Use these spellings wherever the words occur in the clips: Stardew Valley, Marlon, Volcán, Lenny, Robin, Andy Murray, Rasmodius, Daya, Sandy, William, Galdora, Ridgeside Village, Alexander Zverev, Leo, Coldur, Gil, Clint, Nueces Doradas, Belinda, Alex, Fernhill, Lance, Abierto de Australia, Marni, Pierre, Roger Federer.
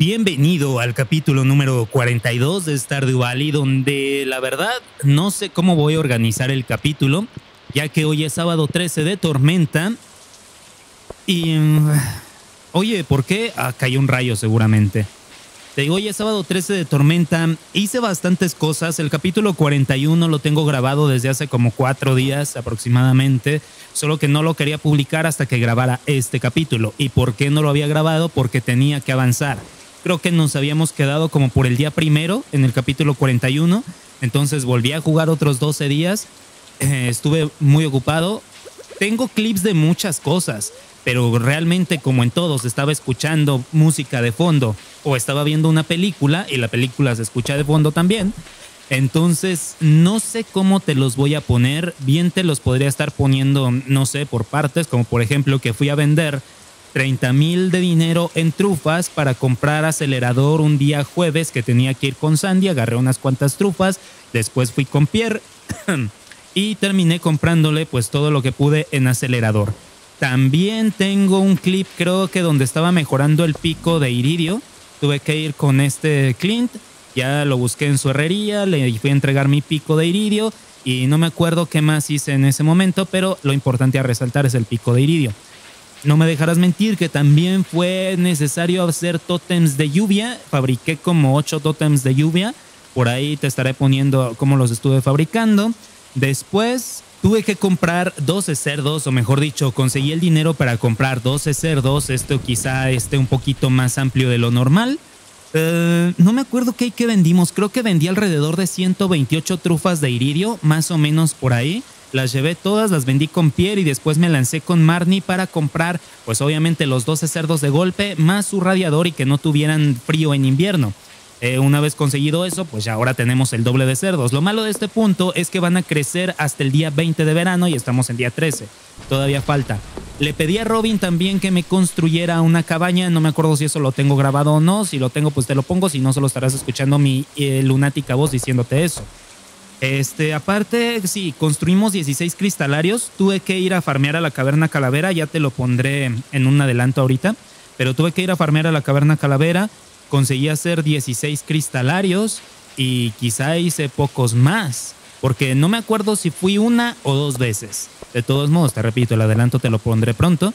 Bienvenido al capítulo número 42 de Stardew Valley, donde la verdad no sé cómo voy a organizar el capítulo, ya que hoy es sábado 13 de tormenta y... Oye, ¿por qué? Ah, cayó un rayo seguramente. Te digo, hoy es sábado 13 de tormenta, hice bastantes cosas, el capítulo 41 lo tengo grabado desde hace como 4 días aproximadamente, solo que no lo quería publicar hasta que grabara este capítulo. ¿Y por qué no lo había grabado? Porque tenía que avanzar. Creo que nos habíamos quedado como por el día primero en el capítulo 41, entonces volví a jugar otros 12 días, estuve muy ocupado. Tengo clips de muchas cosas, pero realmente, como en todos, estaba escuchando música de fondo o estaba viendo una película y la película se escucha de fondo también. Entonces, no sé cómo te los voy a poner. Bien te los podría estar poniendo, no sé, por partes, como por ejemplo que fui a vender 30,000 de dinero en trufas para comprar acelerador un día jueves que tenía que ir con Sandy. Agarré unas cuantas trufas, después fui con Pierre y terminé comprándole pues todo lo que pude en acelerador. También tengo un clip, creo que donde estaba mejorando el pico de iridio. Tuve que ir con este Clint, ya lo busqué en su herrería, le fui a entregar mi pico de iridio y no me acuerdo qué más hice en ese momento, pero lo importante a resaltar es el pico de iridio. No me dejarás mentir que también fue necesario hacer tótems de lluvia. Fabriqué como 8 tótems de lluvia. Por ahí te estaré poniendo cómo los estuve fabricando. Después tuve que comprar 12 cerdos, o mejor dicho, conseguí el dinero para comprar 12 cerdos. Esto quizá esté un poquito más amplio de lo normal. No me acuerdo qué vendimos. Creo que vendí alrededor de 128 trufas de iridio, más o menos por ahí. Las llevé todas, las vendí con Pierre y después me lancé con Marni para comprar, pues obviamente, los 12 cerdos de golpe, más su radiador y que no tuvieran frío en invierno. Una vez conseguido eso, pues ya ahora tenemos el doble de cerdos. Lo malo de este punto es que van a crecer hasta el día 20 de verano y estamos en día 13. Todavía falta. Le pedí a Robin también que me construyera una cabaña. No me acuerdo si eso lo tengo grabado o no. Si lo tengo, pues te lo pongo. Si no, solo estarás escuchando mi lunática voz diciéndote eso. Aparte, sí, construimos 16 cristalarios. Tuve que ir a farmear a la caverna Calavera. Ya te lo pondré en un adelanto ahorita. Pero tuve que ir a farmear a la caverna Calavera. Conseguí hacer 16 cristalarios y quizá hice pocos más, porque no me acuerdo si fui una o dos veces. De todos modos, te repito, el adelanto te lo pondré pronto.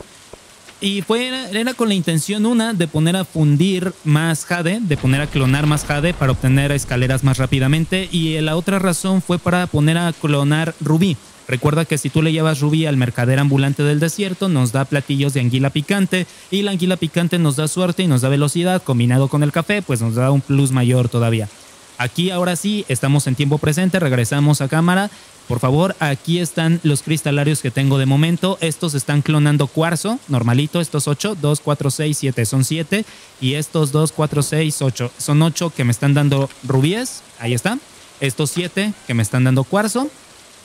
Y era con la intención una de poner a fundir más jade, de poner a clonar más jade para obtener escaleras más rápidamente, y la otra razón fue para poner a clonar rubí. Recuerda que si tú le llevas rubí al mercader ambulante del desierto, nos da platillos de anguila picante, y la anguila picante nos da suerte y nos da velocidad, combinado con el café, pues nos da un plus mayor todavía. Aquí ahora sí, estamos en tiempo presente, regresamos a cámara. Por favor, aquí están los cristalarios que tengo de momento. Estos están clonando cuarzo, normalito, estos 8, 2, 4, 6, 7, son 7. Y estos 2, 4, 6, 8, son 8 que me están dando rubíes, ahí está. Estos 7 que me están dando cuarzo.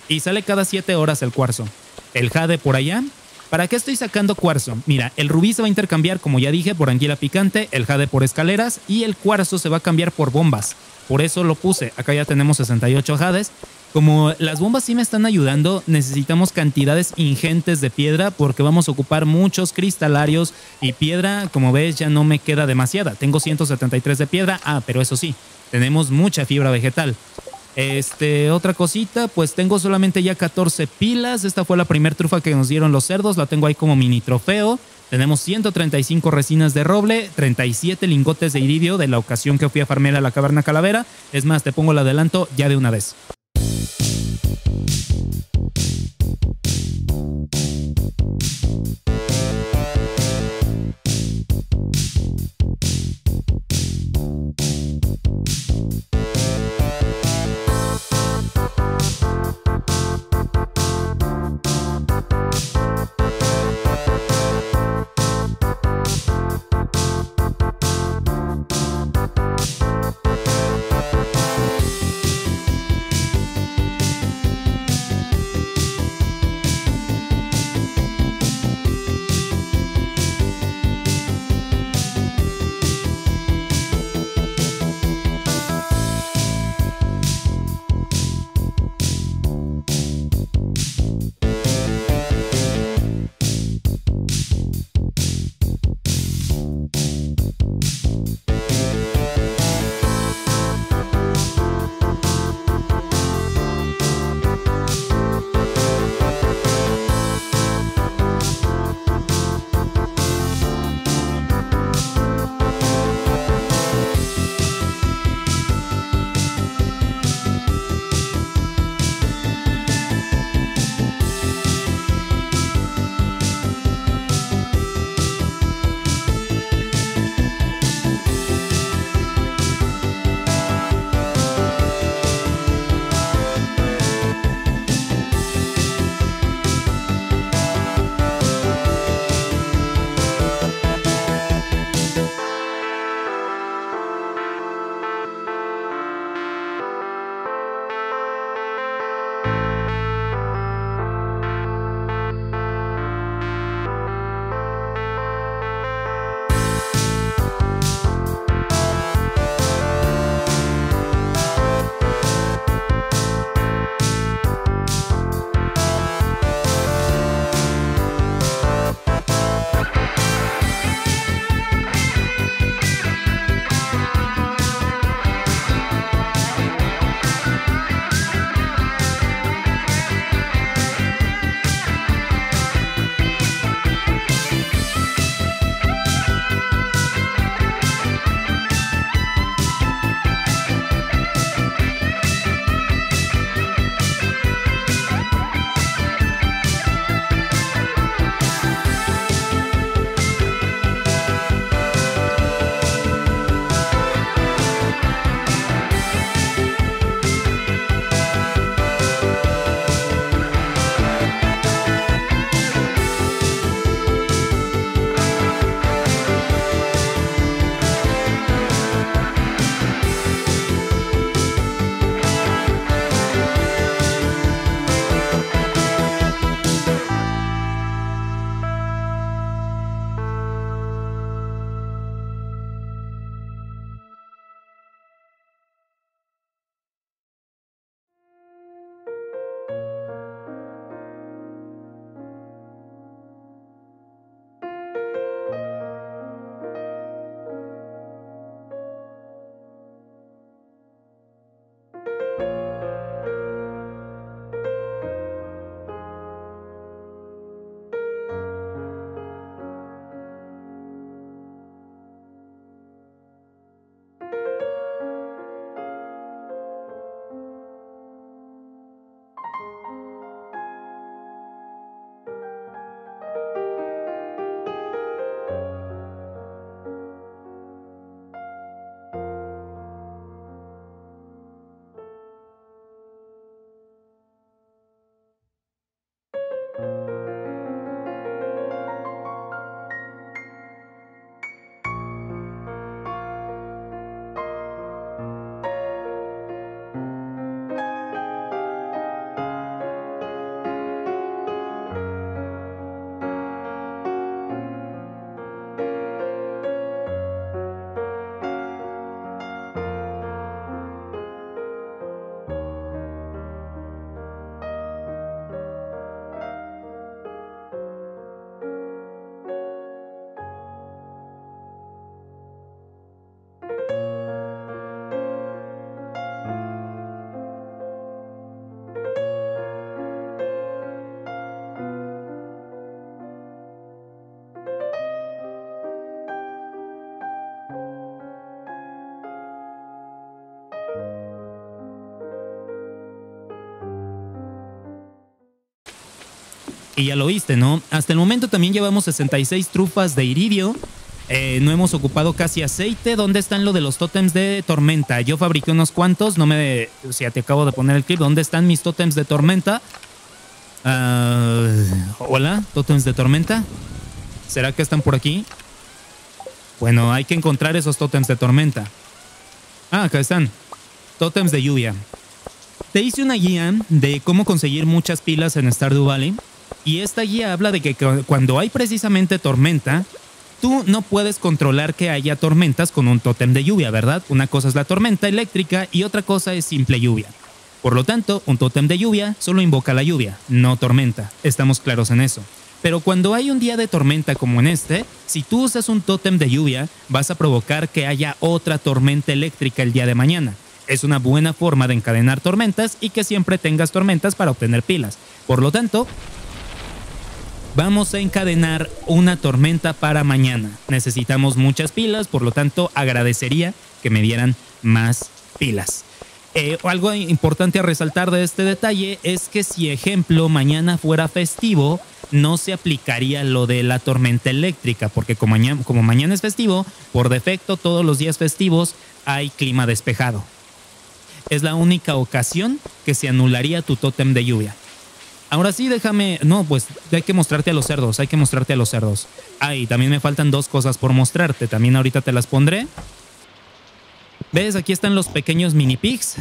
Y sale cada 7 horas el cuarzo. El jade por allá. ¿Para qué estoy sacando cuarzo? Mira, el rubí se va a intercambiar, como ya dije, por anguila picante. El jade por escaleras. Y el cuarzo se va a cambiar por bombas. Por eso lo puse. Acá ya tenemos 68 jades. Como las bombas sí me están ayudando, necesitamos cantidades ingentes de piedra porque vamos a ocupar muchos cristalarios. Y piedra, como ves, ya no me queda demasiada. Tengo 173 de piedra. Ah, pero eso sí, tenemos mucha fibra vegetal. Otra cosita, pues tengo solamente ya 14 pilas. Esta fue la primera trufa que nos dieron los cerdos. La tengo ahí como mini trofeo. Tenemos 135 resinas de roble, 37 lingotes de iridio de la ocasión que fui a farmear a la caverna Calavera. Es más, te pongo el adelanto ya de una vez. Y ya lo viste, ¿no? Hasta el momento también llevamos 66 trufas de iridio. No hemos ocupado casi aceite. ¿Dónde están lo de los tótems de tormenta? Yo fabriqué unos cuantos. O sea, te acabo de poner el clip. ¿Dónde están mis tótems de tormenta? Hola, tótems de tormenta. ¿Será que están por aquí? Bueno, hay que encontrar esos tótems de tormenta. Ah, acá están. Tótems de lluvia. Te hice una guía de cómo conseguir muchas pilas en Stardew Valley. Y esta guía habla de que cuando hay precisamente tormenta, tú no puedes controlar que haya tormentas con un tótem de lluvia, ¿verdad? Una cosa es la tormenta eléctrica y otra cosa es simple lluvia. Por lo tanto, un tótem de lluvia solo invoca la lluvia, no tormenta. Estamos claros en eso. Pero cuando hay un día de tormenta como en este, si tú usas un tótem de lluvia, vas a provocar que haya otra tormenta eléctrica el día de mañana. Es una buena forma de encadenar tormentas y que siempre tengas tormentas para obtener pilas. Por lo tanto, vamos a encadenar una tormenta para mañana. Necesitamos muchas pilas, por lo tanto agradecería que me dieran más pilas. Algo importante a resaltar de este detalle es que si, ejemplo, mañana fuera festivo, no se aplicaría lo de la tormenta eléctrica, porque como mañana es festivo, por defecto todos los días festivos hay clima despejado. Es la única ocasión que se anularía tu tótem de lluvia. Ahora sí, déjame... No, pues hay que mostrarte a los cerdos, hay que mostrarte a los cerdos. Ah, y también me faltan dos cosas por mostrarte. También ahorita te las pondré. ¿Ves? Aquí están los pequeños mini pigs.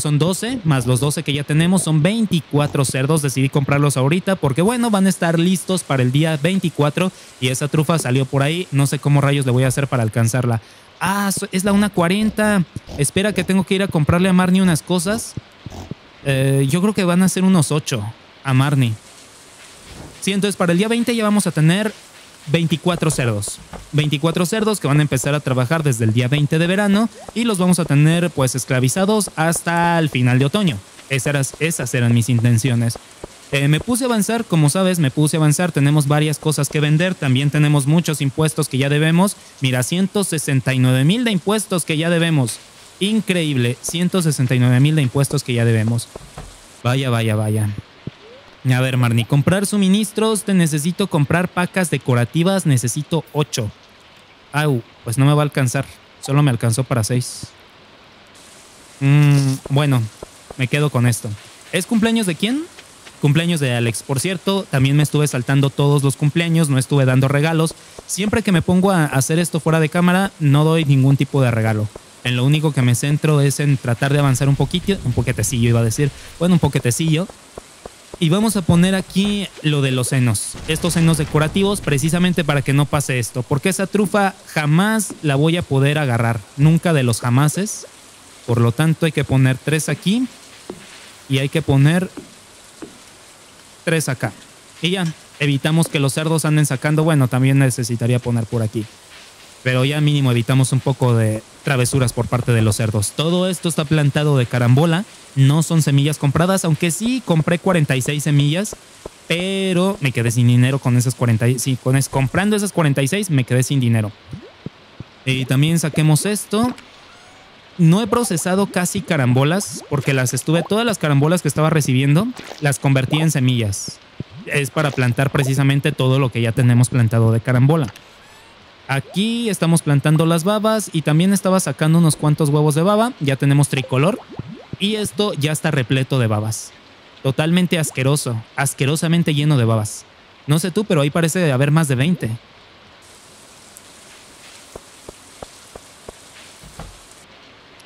Son 12, más los 12 que ya tenemos. Son 24 cerdos. Decidí comprarlos ahorita porque, bueno, van a estar listos para el día 24. Y esa trufa salió por ahí. No sé cómo rayos le voy a hacer para alcanzarla. Ah, es la 1:40. Espera que tengo que ir a comprarle a Marni unas cosas. Yo creo que van a ser unos 8. A Marni. Sí, entonces para el día 20 ya vamos a tener 24 cerdos. 24 cerdos que van a empezar a trabajar desde el día 20 de verano y los vamos a tener pues esclavizados hasta el final de otoño. Esas eran mis intenciones. Me puse a avanzar, como sabes, me puse a avanzar. Tenemos varias cosas que vender. También tenemos muchos impuestos que ya debemos. Mira, 169,000 de impuestos que ya debemos. Increíble, 169,000 de impuestos que ya debemos. Vaya, vaya, vaya. A ver, Marni, comprar suministros. Te necesito comprar pacas decorativas. Necesito 8. Au, pues no me va a alcanzar. Solo me alcanzó para 6. Bueno, me quedo con esto. ¿Es cumpleaños de quién? Cumpleaños de Alex. Por cierto, también me estuve saltando todos los cumpleaños. No estuve dando regalos. Siempre que me pongo a hacer esto fuera de cámara, no doy ningún tipo de regalo. En lo único que me centro es en tratar de avanzar un poquito. Un poquetecillo, iba a decir. Bueno, un poquetecillo. Y vamos a poner aquí lo de los senos. Estos senos decorativos precisamente para que no pase esto. Porque esa trufa jamás la voy a poder agarrar. Nunca de los jamases. Por lo tanto hay que poner 3 aquí. Y hay que poner 3 acá. Y ya, evitamos que los cerdos anden sacando. Bueno, también necesitaría poner por aquí. Pero ya mínimo evitamos un poco de travesuras por parte de los cerdos. Todo esto está plantado de carambola. No son semillas compradas, aunque sí compré 46 semillas, pero me quedé sin dinero con esas 46. Sí, comprando esas 46 me quedé sin dinero. Y también saquemos esto. No he procesado casi carambolas, porque todas las carambolas que estaba recibiendo, las convertí en semillas. Es para plantar precisamente todo lo que ya tenemos plantado de carambola. Aquí estamos plantando las babas y también estaba sacando unos cuantos huevos de baba. Ya tenemos tricolor. Y esto ya está repleto de babas. Totalmente asqueroso. Asquerosamente lleno de babas. No sé tú, pero ahí parece haber más de 20.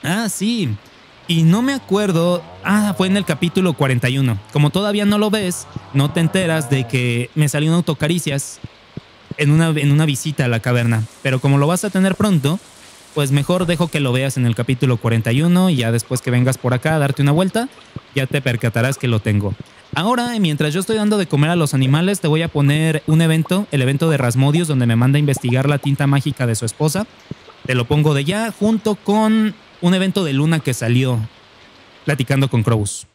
Ah, sí. Y no me acuerdo... Ah, fue en el capítulo 41. Como todavía no lo ves, no te enteras de que me salió un autocaricias en una visita a la caverna. Pero como lo vas a tener pronto... Pues mejor dejo que lo veas en el capítulo 41 y ya después que vengas por acá a darte una vuelta, ya te percatarás que lo tengo. Ahora, mientras yo estoy dando de comer a los animales, te voy a poner un evento, el evento de Rasmodius, donde me manda a investigar la tinta mágica de su esposa. Te lo pongo de ya, junto con un evento de Luna que salió platicando con Crobus.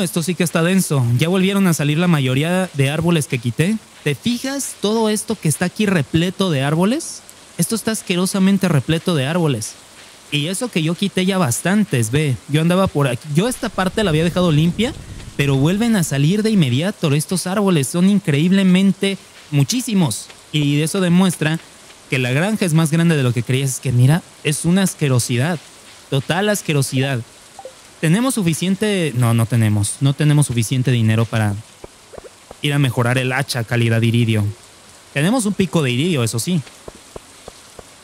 Esto sí que está denso. Ya volvieron a salir la mayoría de árboles que quité. ¿Te fijas todo esto que está aquí repleto de árboles? Esto está asquerosamente repleto de árboles. Y eso que yo quité ya bastantes, ve. Yo andaba por aquí. Yo esta parte la había dejado limpia, pero vuelven a salir de inmediato. Estos árboles son increíblemente muchísimos. Y eso demuestra que la granja es más grande de lo que creías. Es que mira, es una asquerosidad. Total asquerosidad. ¿Tenemos suficiente? No, no tenemos. No tenemos suficiente dinero para ir a mejorar el hacha calidad iridio. Tenemos un pico de iridio, eso sí.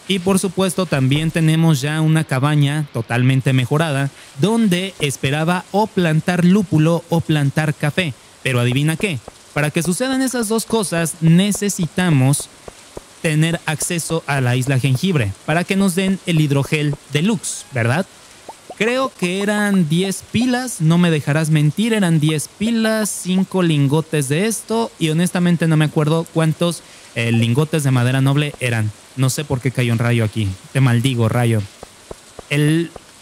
Y por supuesto también tenemos ya una cabaña totalmente mejorada donde esperaba o plantar lúpulo o plantar café. Pero adivina qué, para que sucedan esas dos cosas necesitamos tener acceso a la Isla Jengibre para que nos den el hidrogel deluxe, ¿verdad? Creo que eran 10 pilas, no me dejarás mentir, eran 10 pilas, 5 lingotes de esto y honestamente no me acuerdo cuántos lingotes de madera noble eran. No sé por qué cayó un rayo aquí. Te maldigo, rayo.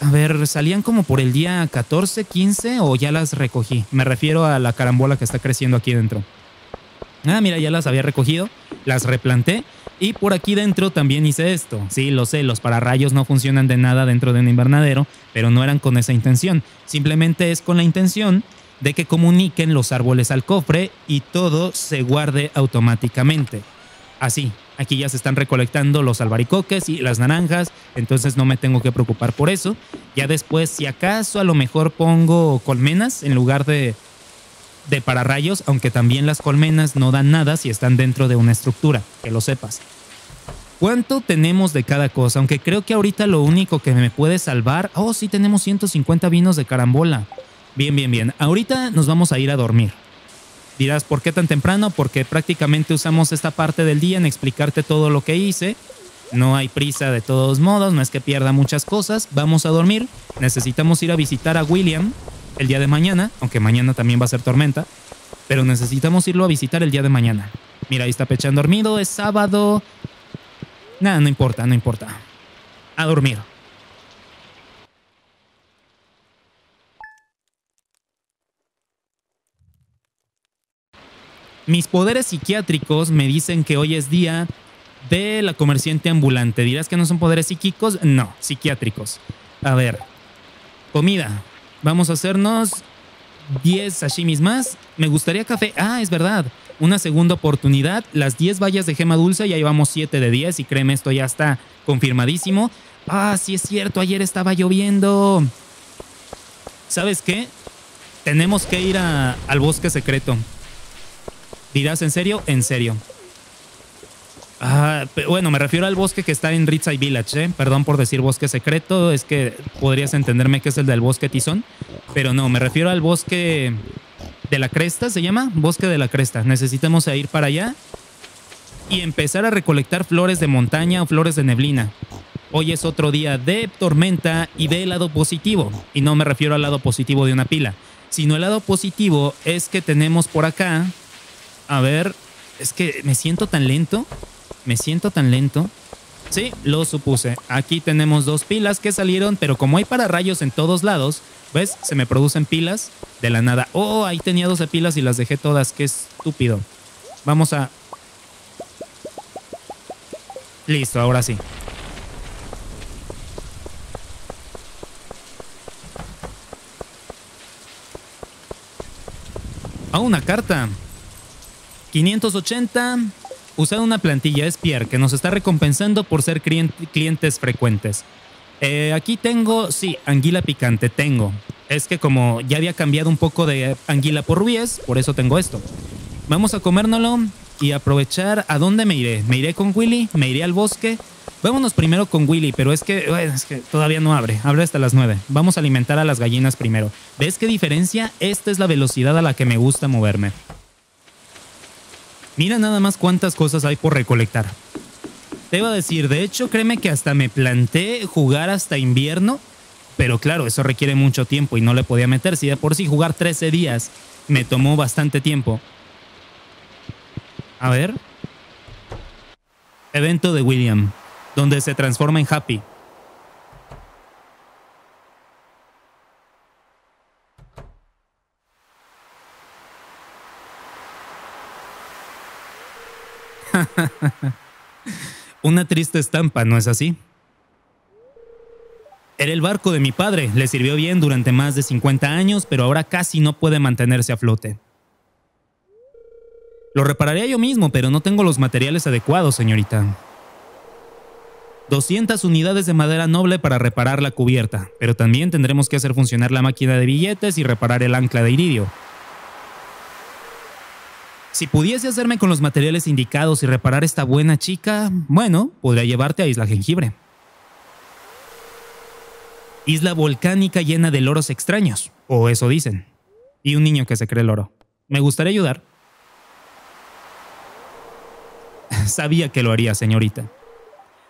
A ver, ¿salían como por el día 14, 15 o ya las recogí? Me refiero a la carambola que está creciendo aquí dentro. Ah, mira, ya las había recogido, las replanté y por aquí dentro también hice esto. Sí, lo sé, los pararrayos no funcionan de nada dentro de un invernadero, pero no eran con esa intención. Simplemente es con la intención de que comuniquen los árboles al cofre y todo se guarde automáticamente. Así, aquí ya se están recolectando los albaricoques y las naranjas, entonces no me tengo que preocupar por eso. Ya después, si acaso, a lo mejor pongo colmenas en lugar de pararrayos, aunque también las colmenas no dan nada si están dentro de una estructura, que lo sepas. ¿Cuánto tenemos de cada cosa? Aunque creo que ahorita lo único que me puede salvar... Oh, sí, tenemos 150 vinos de carambola. Bien, bien, bien. Ahorita nos vamos a ir a dormir. Dirás, ¿por qué tan temprano? Porque prácticamente usamos esta parte del día en explicarte todo lo que hice. No hay prisa de todos modos, no es que pierda muchas cosas. Vamos a dormir. Necesitamos ir a visitar a William el día de mañana, aunque mañana también va a ser tormenta, pero necesitamos irlo a visitar el día de mañana. Mira, ahí está Pechan dormido, es sábado. Nada, no importa, no importa. A dormir. Mis poderes psiquiátricos me dicen que hoy es día de la comerciante ambulante. ¿Dirás que no son poderes psíquicos? No, psiquiátricos. A ver, comida. Vamos a hacernos 10 sashimis más. Me gustaría café. Ah, es verdad. Una segunda oportunidad. Las 10 bayas de gema dulce. Ya llevamos 7 de 10. Y créeme, esto ya está confirmadísimo. Ah, sí es cierto. Ayer estaba lloviendo. ¿Sabes qué? Tenemos que ir al bosque secreto. ¿Dirás en serio? En serio. Ah, bueno, me refiero al bosque que está en Ridgeside Village, ¿eh? Perdón por decir bosque secreto, es que podrías entenderme que es el del bosque tizón, pero no, me refiero al bosque de la cresta, ¿se llama? Bosque de la cresta. Necesitamos ir para allá y empezar a recolectar flores de montaña o flores de neblina. Hoy es otro día de tormenta y de lado positivo, y no me refiero al lado positivo de una pila, sino el lado positivo es que tenemos por acá, a ver, es que me siento tan lento. Me siento tan lento. Sí, lo supuse. Aquí tenemos 2 pilas que salieron, pero como hay pararrayos en todos lados, ¿ves? Se me producen pilas de la nada. Oh, ahí tenía 12 pilas y las dejé todas. Qué estúpido. Vamos a... Listo, ahora sí. Ah, una carta. 580... Usar una plantilla, es Pierre, que nos está recompensando por ser clientes frecuentes. Aquí tengo, sí, anguila picante, tengo. Es que como ya había cambiado un poco de anguila por rubíes, por eso tengo esto. Vamos a comérnoslo y aprovechar. ¿A dónde me iré? ¿Me iré con Willy? ¿Me iré al bosque? Vámonos primero con Willy, pero es que todavía no abre. Abre hasta las 9. Vamos a alimentar a las gallinas primero. ¿Ves qué diferencia? Esta es la velocidad a la que me gusta moverme. Mira nada más cuántas cosas hay por recolectar. Te iba a decir, de hecho, créeme que hasta me planteé jugar hasta invierno, pero claro, eso requiere mucho tiempo y no le podía meter. Si de por sí jugar 13 días me tomó bastante tiempo. A ver. Evento de William, donde se transforma en Happy. Una triste estampa, ¿no es así? Era el barco de mi padre, le sirvió bien durante más de 50 años, pero ahora casi no puede mantenerse a flote. Lo repararía yo mismo, pero no tengo los materiales adecuados, señorita. 200 unidades de madera noble para reparar la cubierta, pero también tendremos que hacer funcionar la máquina de billetes y reparar el ancla de iridio. Si pudiese hacerme con los materiales indicados y reparar esta buena chica, bueno, podría llevarte a Isla Jengibre. Isla volcánica llena de loros extraños, o eso dicen. Y un niño que se cree loro. Me gustaría ayudar. Sabía que lo haría, señorita.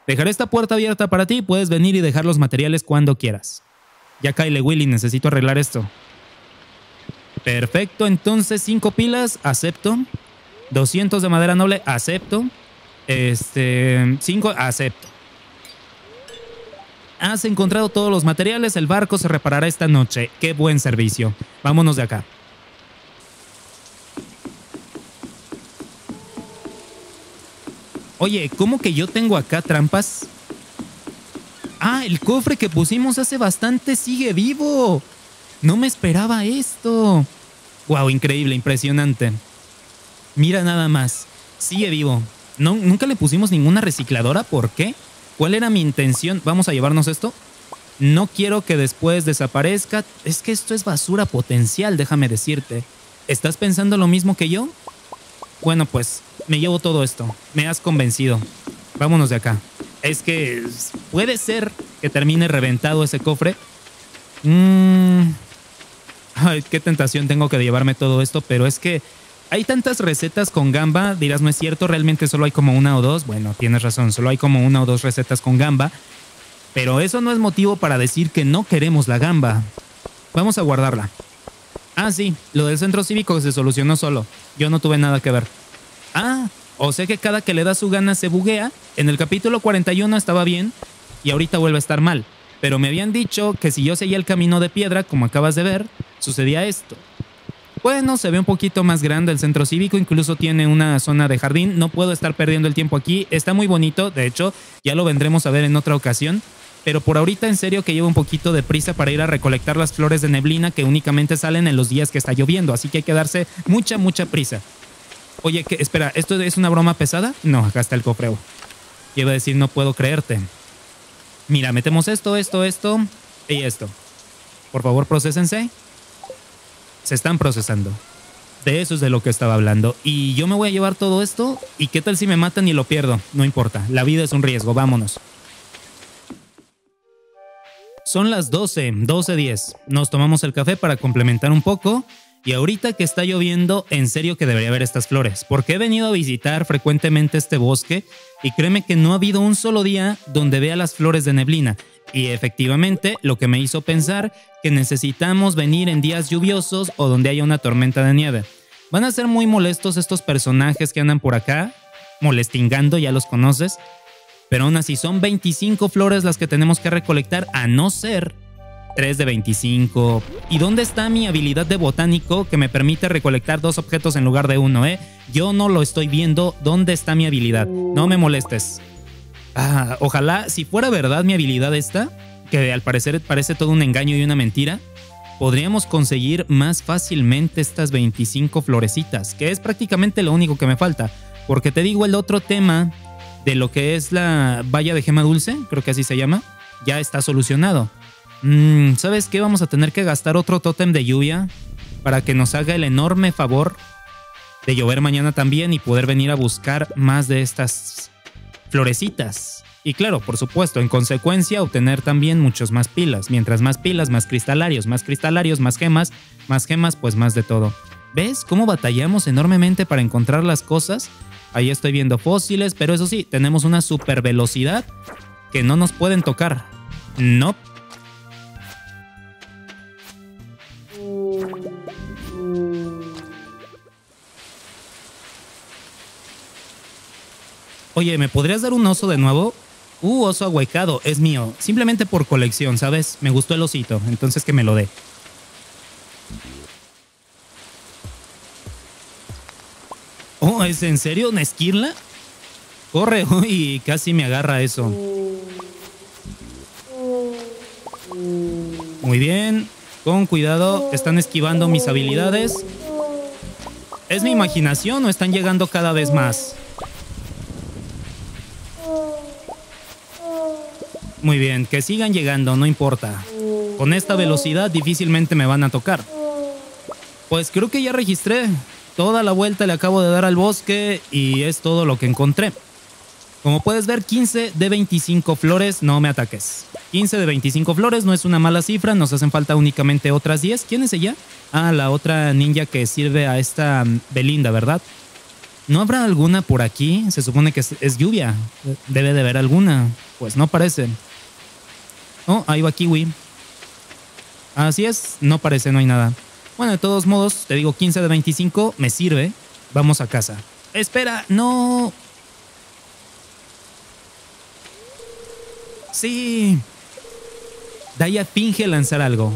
Dejaré esta puerta abierta para ti, puedes venir y dejar los materiales cuando quieras. Ya cáele, Willy, necesito arreglar esto. Perfecto, entonces 5 pilas, acepto. 200 de madera noble, acepto. 5, acepto. Has encontrado todos los materiales, el barco se reparará esta noche. ¡Qué buen servicio! Vámonos de acá. Oye, ¿cómo que yo tengo acá trampas? ¡Ah, el cofre que pusimos hace bastante sigue vivo! ¡No me esperaba esto! ¡Wow, increíble, impresionante! Mira nada más, sigue vivo. No, nunca le pusimos ninguna recicladora, ¿por qué? ¿Cuál era mi intención? ¿Vamos a llevarnos esto? No quiero que después desaparezca. Es que esto es basura potencial, déjame decirte. ¿Estás pensando lo mismo que yo? Bueno, pues, me llevo todo esto. Me has convencido. Vámonos de acá. Es que puede ser que termine reventado ese cofre. Ay, qué tentación tengo que llevarme todo esto, pero es que hay tantas recetas con gamba, dirás, no es cierto, realmente solo hay como 1 o 2. Bueno, tienes razón, solo hay como 1 o 2 recetas con gamba. Pero eso no es motivo para decir que no queremos la gamba. Vamos a guardarla. Ah, sí, lo del centro cívico se solucionó solo. Yo no tuve nada que ver. Ah, o sea que cada que le da su gana se buguea. En el capítulo 41 estaba bien y ahorita vuelve a estar mal. Pero me habían dicho que si yo seguía el camino de piedra, como acabas de ver, sucedía esto. Bueno, se ve un poquito más grande el centro cívico, incluso tiene una zona de jardín. No puedo estar perdiendo el tiempo aquí, está muy bonito, de hecho, ya lo vendremos a ver en otra ocasión. Pero por ahorita en serio que llevo un poquito de prisa para ir a recolectar las flores de neblina que únicamente salen en los días que está lloviendo, así que hay que darse mucha, mucha prisa. Oye, ¿qué? Espera, ¿esto es una broma pesada? No, acá está el cofreo. Llevo a decir, no puedo creerte. Mira, metemos esto, esto y esto. Por favor, procesense. Se están procesando. De eso es de lo que estaba hablando. Y yo me voy a llevar todo esto. ¿Y qué tal si me matan y lo pierdo? No importa. La vida es un riesgo. Vámonos. Son las 12. 12:10. Nos tomamos el café para complementar un poco. Y ahorita que está lloviendo, en serio que debería haber estas flores. Porque he venido a visitar frecuentemente este bosque. Y créeme que no ha habido un solo día donde vea las flores de neblina. Y efectivamente, lo que me hizo pensar que necesitamos venir en días lluviosos o donde haya una tormenta de nieve. Van a ser muy molestos estos personajes que andan por acá, molestingando, ya los conoces. Pero aún así, son 25 flores las que tenemos que recolectar, a no ser 3 de 25. ¿Y dónde está mi habilidad de botánico que me permite recolectar 2 objetos en lugar de 1, eh? Yo no lo estoy viendo. ¿Dónde está mi habilidad? No me molestes. Ah, ojalá, si fuera verdad mi habilidad esta, que al parecer parece todo un engaño y una mentira, podríamos conseguir más fácilmente estas 25 florecitas, que es prácticamente lo único que me falta. Porque te digo, el otro tema de lo que es la valla de gema dulce, creo que así se llama, ya está solucionado. ¿Sabes qué? Vamos a tener que gastar otro tótem de lluvia para que nos haga el enorme favor de llover mañana también y poder venir a buscar más de estas florecitas. Y claro, por supuesto, en consecuencia obtener también muchos más pilas. Mientras más pilas, más cristalarios, más gemas. Más gemas, pues más de todo. ¿Ves cómo batallamos enormemente para encontrar las cosas? Ahí estoy viendo fósiles, pero eso sí, tenemos una super velocidad que no nos pueden tocar. No. Oye, ¿me podrías dar un oso de nuevo? Oso ahuecado, es mío. Simplemente por colección, ¿sabes? Me gustó el osito, entonces que me lo dé. Oh, ¿es en serio una esquirla? Corre y casi me agarra eso. Muy bien. Con cuidado. Están esquivando mis habilidades. ¿Es mi imaginación o están llegando cada vez más? Muy bien. Que sigan llegando. No importa. Con esta velocidad difícilmente me van a tocar. Pues creo que ya registré. Toda la vuelta le acabo de dar al bosque y es todo lo que encontré. Como puedes ver, 15 de 25 flores, no me ataques. 15 de 25 flores no es una mala cifra, nos hacen falta únicamente otras 10. ¿Quién es ella? Ah, la otra ninja que sirve a esta Belinda, ¿verdad? ¿No habrá alguna por aquí? Se supone que es lluvia. Debe de haber alguna. Pues no parece. Oh, ahí va Kiwi. Así es, no parece, no hay nada. Bueno, de todos modos, te digo, 15 de 25 me sirve. Vamos a casa. Espera, no... Sí. Daya finge lanzar algo.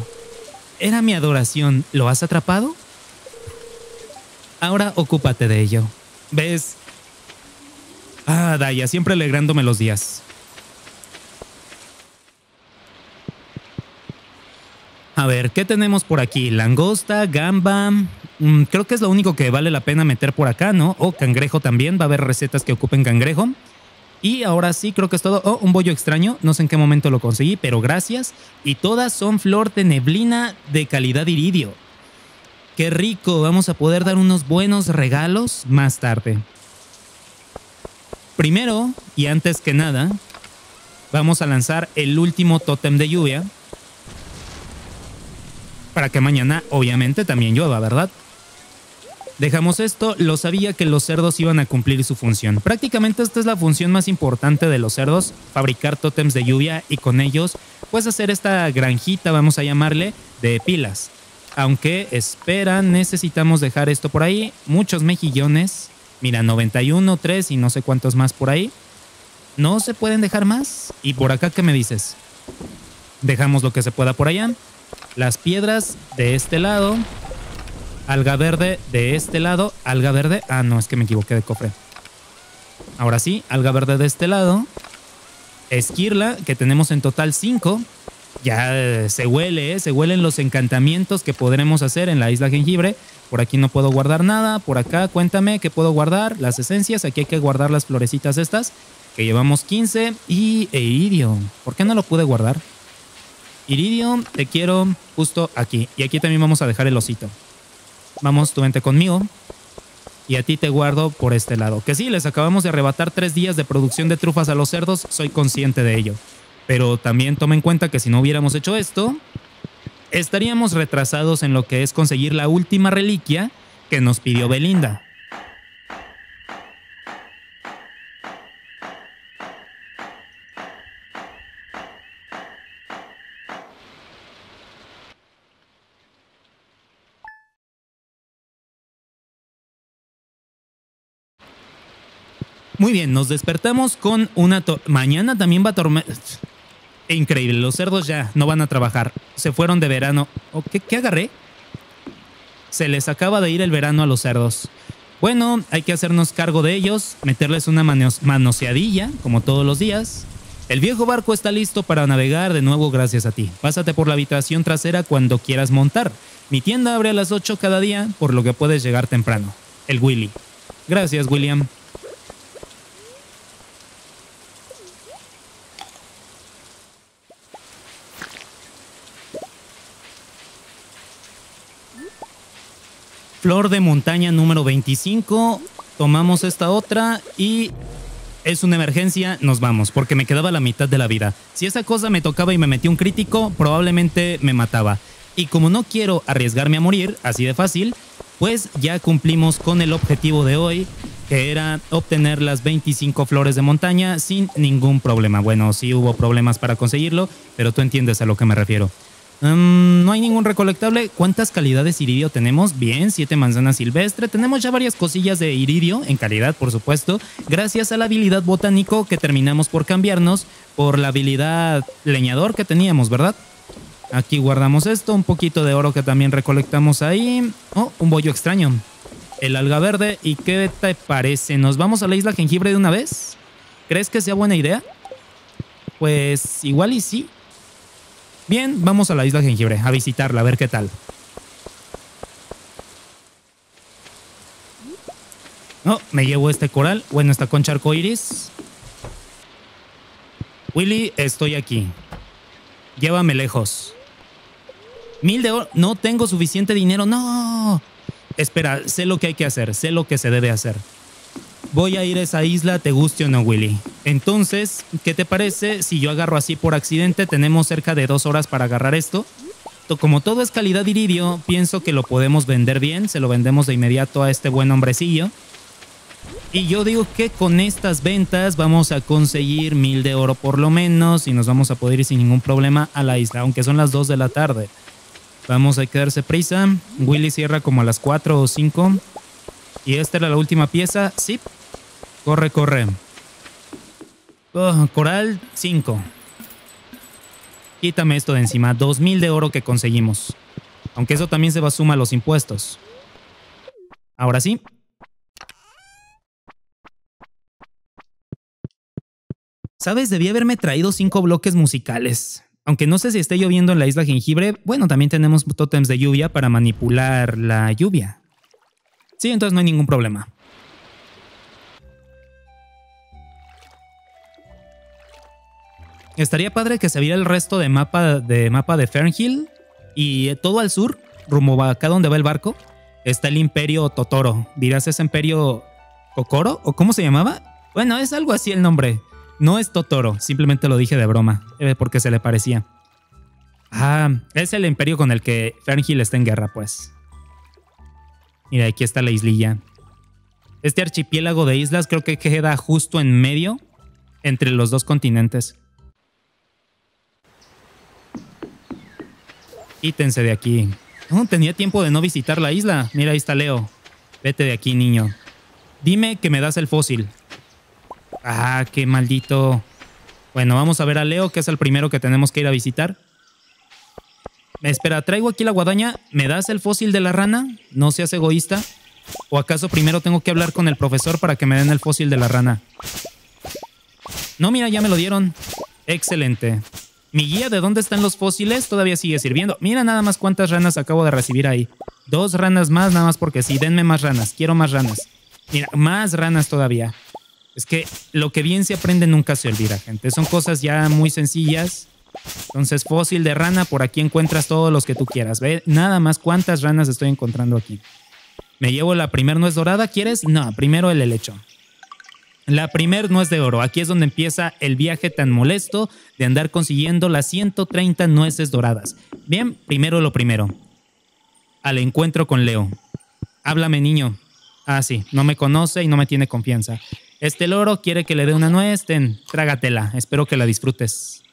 Era mi adoración. ¿Lo has atrapado? Ahora ocúpate de ello. ¿Ves? Ah, Daya, siempre alegrándome los días. A ver, ¿qué tenemos por aquí? Langosta, gamba... creo que es lo único que vale la pena meter por acá, ¿no? O cangrejo también. Va a haber recetas que ocupen cangrejo. Y ahora sí, creo que es todo. Oh, un bollo extraño. No sé en qué momento lo conseguí, pero gracias. Y todas son flor de neblina de calidad iridio. ¡Qué rico! Vamos a poder dar unos buenos regalos más tarde. Primero, y antes que nada, vamos a lanzar el último tótem de lluvia. Para que mañana, obviamente, también llueva, ¿verdad? Dejamos esto, lo sabía que los cerdos iban a cumplir su función. Prácticamente esta es la función más importante de los cerdos, fabricar tótems de lluvia y con ellos, pues hacer esta granjita, vamos a llamarle, de pilas. Aunque, espera, necesitamos dejar esto por ahí, muchos mejillones, mira, 91, 3 y no sé cuántos más por ahí. ¿No se pueden dejar más? ¿Y por acá qué me dices? Dejamos lo que se pueda por allá, las piedras de este lado... Alga verde de este lado. Alga verde. Ah, no, es que me equivoqué de cofre. Ahora sí, alga verde de este lado. Esquirla, que tenemos en total 5. Ya se huele, ¿eh? Se huelen los encantamientos que podremos hacer en la Isla Jengibre. Por aquí no puedo guardar nada. Por acá, cuéntame, ¿qué puedo guardar? Las esencias. Aquí hay que guardar las florecitas estas, que llevamos 15. Y iridio. ¿Por qué no lo pude guardar? Iridio, te quiero justo aquí. Y aquí también vamos a dejar el osito. Vamos, tú vente conmigo. Y a ti te guardo por este lado. Que sí, les acabamos de arrebatar 3 días de producción de trufas a los cerdos. Soy consciente de ello. Pero también toma en cuenta que si no hubiéramos hecho esto, estaríamos retrasados en lo que es conseguir la última reliquia que nos pidió Belinda. Muy bien, nos despertamos con una... Mañana también va a tormenta... Increíble, los cerdos ya no van a trabajar. Se fueron de verano. ¿O qué agarré? Se les acaba de ir el verano a los cerdos. Bueno, hay que hacernos cargo de ellos, meterles una manoseadilla, como todos los días. El viejo barco está listo para navegar de nuevo gracias a ti. Pásate por la habitación trasera cuando quieras montar. Mi tienda abre a las 8 cada día, por lo que puedes llegar temprano. El Willy. Gracias, William. Flor de montaña número 25. Tomamos esta otra y es una emergencia. Nos vamos porque me quedaba la mitad de la vida. Si esa cosa me tocaba y me metía un crítico, probablemente me mataba. Y como no quiero arriesgarme a morir así de fácil, pues ya cumplimos con el objetivo de hoy, que era obtener las 25 flores de montaña sin ningún problema. Bueno, sí hubo problemas para conseguirlo, pero tú entiendes a lo que me refiero. No hay ningún recolectable. ¿Cuántas calidades iridio tenemos? Bien, 7 manzanas silvestre. Tenemos ya varias cosillas de iridio en calidad, por supuesto, gracias a la habilidad botánico que terminamos por cambiarnos por la habilidad leñador que teníamos, ¿verdad? Aquí guardamos esto, un poquito de oro que también recolectamos ahí. Oh, un bollo extraño. El alga verde. ¿Y qué te parece? ¿Nos vamos a la Isla Jengibre de una vez? ¿Crees que sea buena idea? Pues igual y sí. Bien, vamos a la Isla Jengibre a visitarla, a ver qué tal. No, me llevo este coral. Bueno, está con charco iris. Willy, estoy aquí. Llévame lejos. 1000 de oro. No tengo suficiente dinero. No. Espera, sé lo que hay que hacer. Sé lo que se debe hacer. Voy a ir a esa isla, te guste o no, Willy. Entonces, ¿qué te parece si yo agarro así por accidente? Tenemos cerca de 2 horas para agarrar esto. Como todo es calidad iridio, pienso que lo podemos vender bien. Se lo vendemos de inmediato a este buen hombrecillo. Y yo digo que con estas ventas vamos a conseguir 1000 de oro por lo menos y nos vamos a poder ir sin ningún problema a la isla, aunque son las 2 de la tarde. Vamos a quedarse prisa. Willy cierra como a las 4 o 5. Y esta era la última pieza. Sí. Corre, corre. Oh, coral 5. Quítame esto de encima. 2000 de oro que conseguimos. Aunque eso también se va a sumar a los impuestos. Ahora sí. ¿Sabes? Debí haberme traído 5 bloques musicales. Aunque no sé si esté lloviendo en la Isla Jengibre. Bueno, también tenemos tótems de lluvia para manipular la lluvia. Sí, entonces no hay ningún problema. Estaría padre que se viera el resto de mapa de Fernhill. Y todo al sur, rumbo acá donde va el barco, está el Imperio Totoro. ¿Dirás ese Imperio Kokoro? ¿O cómo se llamaba? Bueno, es algo así el nombre. No es Totoro, simplemente lo dije de broma, porque se le parecía. Ah, es el imperio con el que Fernhill está en guerra, pues. Mira, aquí está la islilla. Este archipiélago de islas creo que queda justo en medio entre los 2 continentes. Quítense de aquí. No, tenía tiempo de no visitar la isla. Mira, ahí está Leo. Vete de aquí, niño. Dime que me das el fósil. Ah, qué maldito. Bueno, vamos a ver a Leo, que es el primero que tenemos que ir a visitar. Espera, traigo aquí la guadaña. ¿Me das el fósil de la rana? No seas egoísta. ¿O acaso primero tengo que hablar con el profesor para que me den el fósil de la rana? No, mira, ya me lo dieron. Excelente. Mi guía de dónde están los fósiles todavía sigue sirviendo. Mira nada más cuántas ranas acabo de recibir ahí. 2 ranas más, nada más porque sí. Denme más ranas, quiero más ranas. Mira, más ranas todavía. Es que lo que bien se aprende nunca se olvida, gente. Son cosas ya muy sencillas. Entonces, fósil de rana, por aquí encuentras todos los que tú quieras. Ve nada más cuántas ranas estoy encontrando aquí. Me llevo la primer nuez dorada, ¿quieres? No, primero el helecho. La primer nuez de oro. Aquí es donde empieza el viaje tan molesto de andar consiguiendo las 130 nueces doradas. Bien, primero lo primero. Al encuentro con Leo. Háblame, niño. Ah, sí, no me conoce y no me tiene confianza. Este loro quiere que le dé una nuez, ten, trágatela, espero que la disfrutes.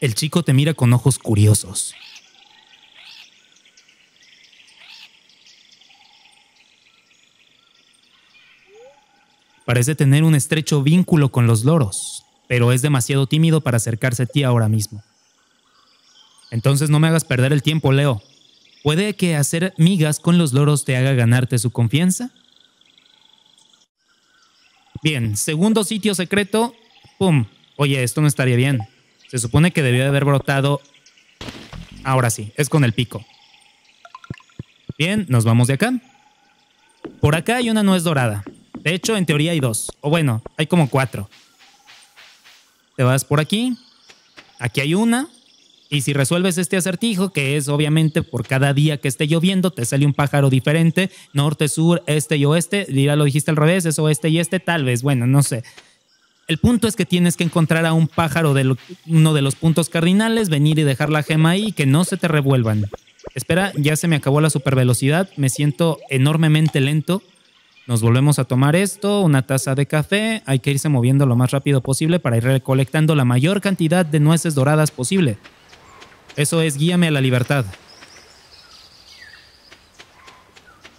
El chico te mira con ojos curiosos. Parece tener un estrecho vínculo con los loros, pero es demasiado tímido para acercarse a ti ahora mismo. Entonces no me hagas perder el tiempo, Leo. ¿Puede que hacer migas con los loros te haga ganarte su confianza? Bien, segundo sitio secreto. ¡Pum! Oye, esto no estaría bien. Se supone que debió de haber brotado. Ahora sí, es con el pico. Bien, nos vamos de acá. Por acá hay una nuez dorada. De hecho, en teoría hay 2. O bueno, hay como 4. Te vas por aquí. Aquí hay una. Y si resuelves este acertijo, que es obviamente por cada día que esté lloviendo, te sale un pájaro diferente, norte, sur, este y oeste, ya lo dijiste al revés, es oeste y este, tal vez, bueno, no sé. El punto es que tienes que encontrar a un pájaro de uno de los puntos cardinales, venir y dejar la gema ahí y que no se te revuelvan. Espera, ya se me acabó la supervelocidad, me siento enormemente lento. Nos volvemos a tomar esto, una taza de café, hay que irse moviendo lo más rápido posible para ir recolectando la mayor cantidad de nueces doradas posible. Eso es, guíame a la libertad.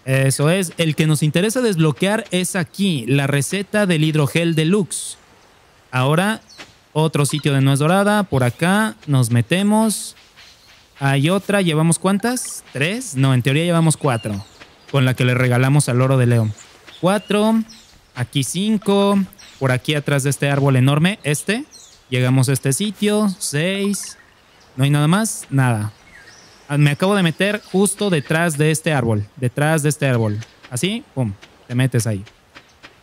Eso es, el que nos interesa desbloquear es aquí, la receta del hidrogel deluxe. Ahora, otro sitio de nuez dorada, por acá, nos metemos. Hay otra, ¿llevamos cuántas? ¿Tres? No, en teoría llevamos 4. Con la que le regalamos al loro de Leo. 4. Aquí 5. Por aquí atrás de este árbol enorme, este. Llegamos a este sitio. 6. No hay nada más. Nada. Me acabo de meter justo detrás de este árbol. Detrás de este árbol. Así, pum. Te metes ahí.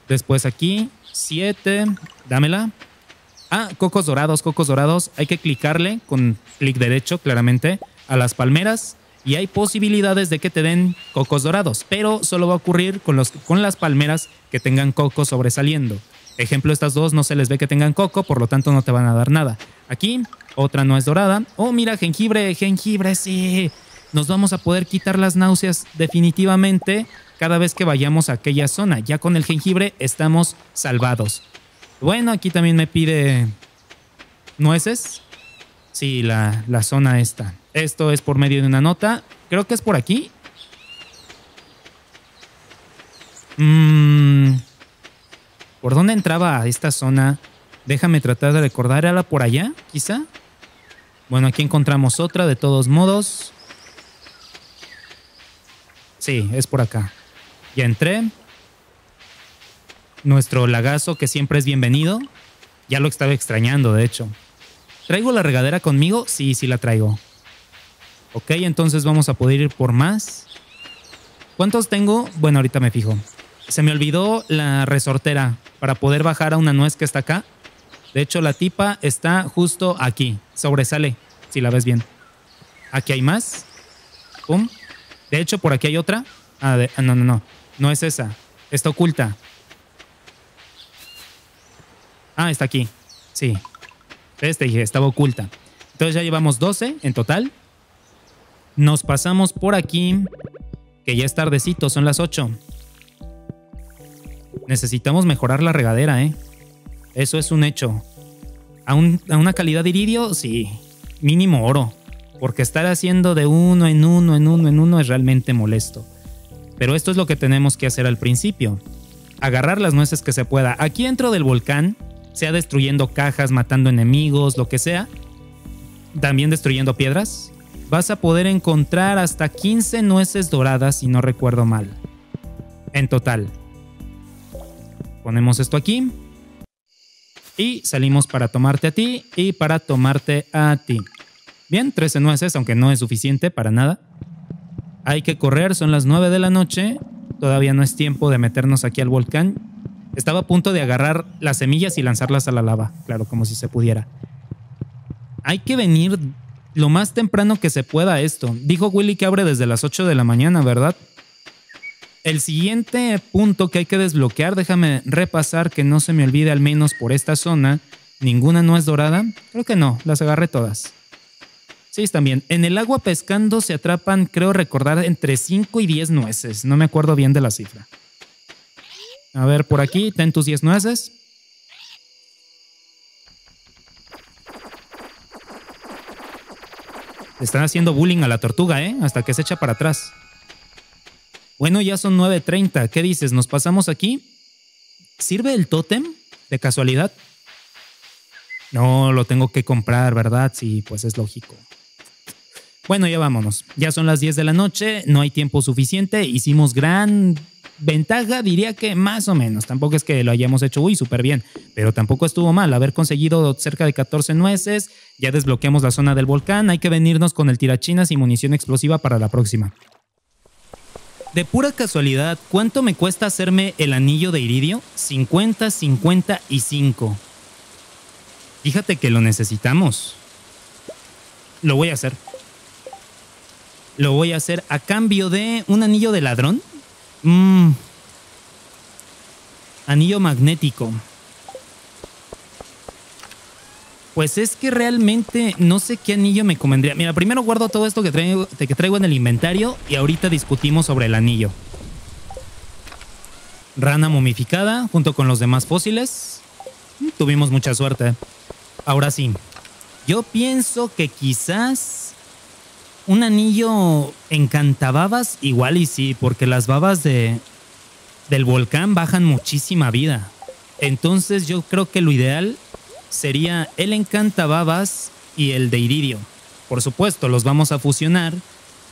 Después aquí. 7. Dámela. Ah, cocos dorados, cocos dorados. Hay que clicarle con clic derecho, claramente, a las palmeras. Y hay posibilidades de que te den cocos dorados. Pero solo va a ocurrir con las palmeras que tengan cocos sobresaliendo. Ejemplo, estas dos no se les ve que tengan coco, por lo tanto no te van a dar nada. Aquí, otra no es dorada. Oh, mira, jengibre, jengibre, sí. Nos vamos a poder quitar las náuseas definitivamente cada vez que vayamos a aquella zona. Ya con el jengibre estamos salvados. Bueno, aquí también me pide nueces. Sí, la zona esta. Esto es por medio de una nota. Creo que es por aquí. ¿Por dónde entraba a esta zona? Déjame tratar de recordar. ¿Era por allá, quizá? Bueno, aquí encontramos otra, de todos modos. Sí, es por acá. Ya entré. Nuestro lagazo, que siempre es bienvenido. Ya lo estaba extrañando, de hecho. ¿Traigo la regadera conmigo? Sí, sí la traigo. Ok, entonces vamos a poder ir por más. ¿Cuántos tengo? Bueno, ahorita me fijo. Se me olvidó la resortera para poder bajar a una nuez que está acá. De hecho, la tipa está justo aquí. Sobresale, si la ves bien. Aquí hay más. Pum. De hecho, por aquí hay otra. Ah, no, no, no. No es esa. Está oculta. Ah, está aquí. Sí. Este dije, estaba oculta. Entonces ya llevamos 12 en total. Nos pasamos por aquí, que ya es tardecito, son las 8. Necesitamos mejorar la regadera, ¿eh? Eso es un hecho. ¿A una calidad de iridio? Sí. Mínimo oro. Porque estar haciendo de uno en uno, en uno, en uno es realmente molesto. Pero esto es lo que tenemos que hacer al principio. Agarrar las nueces que se pueda. Aquí dentro del volcán, sea destruyendo cajas, matando enemigos, lo que sea, también destruyendo piedras, vas a poder encontrar hasta 15 nueces doradas, si no recuerdo mal, en total. Ponemos esto aquí y salimos para tomarte a ti y para tomarte a ti. Bien, 13 nueces, aunque no es suficiente para nada. Hay que correr, son las 9 de la noche. Todavía no es tiempo de meternos aquí al volcán. Estaba a punto de agarrar las semillas y lanzarlas a la lava. Claro, como si se pudiera. Hay que venir lo más temprano que se pueda a esto. Dijo Willy que abre desde las 8 de la mañana, ¿verdad? El siguiente punto que hay que desbloquear, déjame repasar que no se me olvide, al menos por esta zona. ¿Ninguna no es dorada? Creo que no, las agarré todas. Sí, están bien. En el agua pescando se atrapan, creo recordar, entre 5 y 10 nueces. No me acuerdo bien de la cifra. A ver, por aquí, ten tus 10 nueces. Le están haciendo bullying a la tortuga, ¿eh? Hasta que se echa para atrás. Bueno, ya son 9:30. ¿Qué dices? ¿Nos pasamos aquí? ¿Sirve el tótem? ¿De casualidad? No, lo tengo que comprar, ¿verdad? Sí, pues es lógico. Bueno, ya vámonos. Ya son las 10 de la noche, no hay tiempo suficiente. Hicimos gran ventaja, diría que más o menos. Tampoco es que lo hayamos hecho, uy, súper bien. Pero tampoco estuvo mal haber conseguido cerca de 14 nueces. Ya desbloqueamos la zona del volcán. Hay que venirnos con el tirachinas y munición explosiva para la próxima. De pura casualidad, ¿cuánto me cuesta hacerme el anillo de iridio? 50, 55. Fíjate que lo necesitamos. Lo voy a hacer. Lo voy a hacer a cambio de un anillo de ladrón. Anillo magnético. Pues es que realmente no sé qué anillo me convendría. Mira, primero guardo todo esto que traigo en el inventario y ahorita discutimos sobre el anillo. Rana momificada junto con los demás fósiles. Tuvimos mucha suerte. Ahora sí, yo pienso que quizás un anillo encantababas, igual y sí, porque las babas del volcán bajan muchísima vida. Entonces yo creo que lo ideal sería el encantababas y el de iridio. Por supuesto, los vamos a fusionar.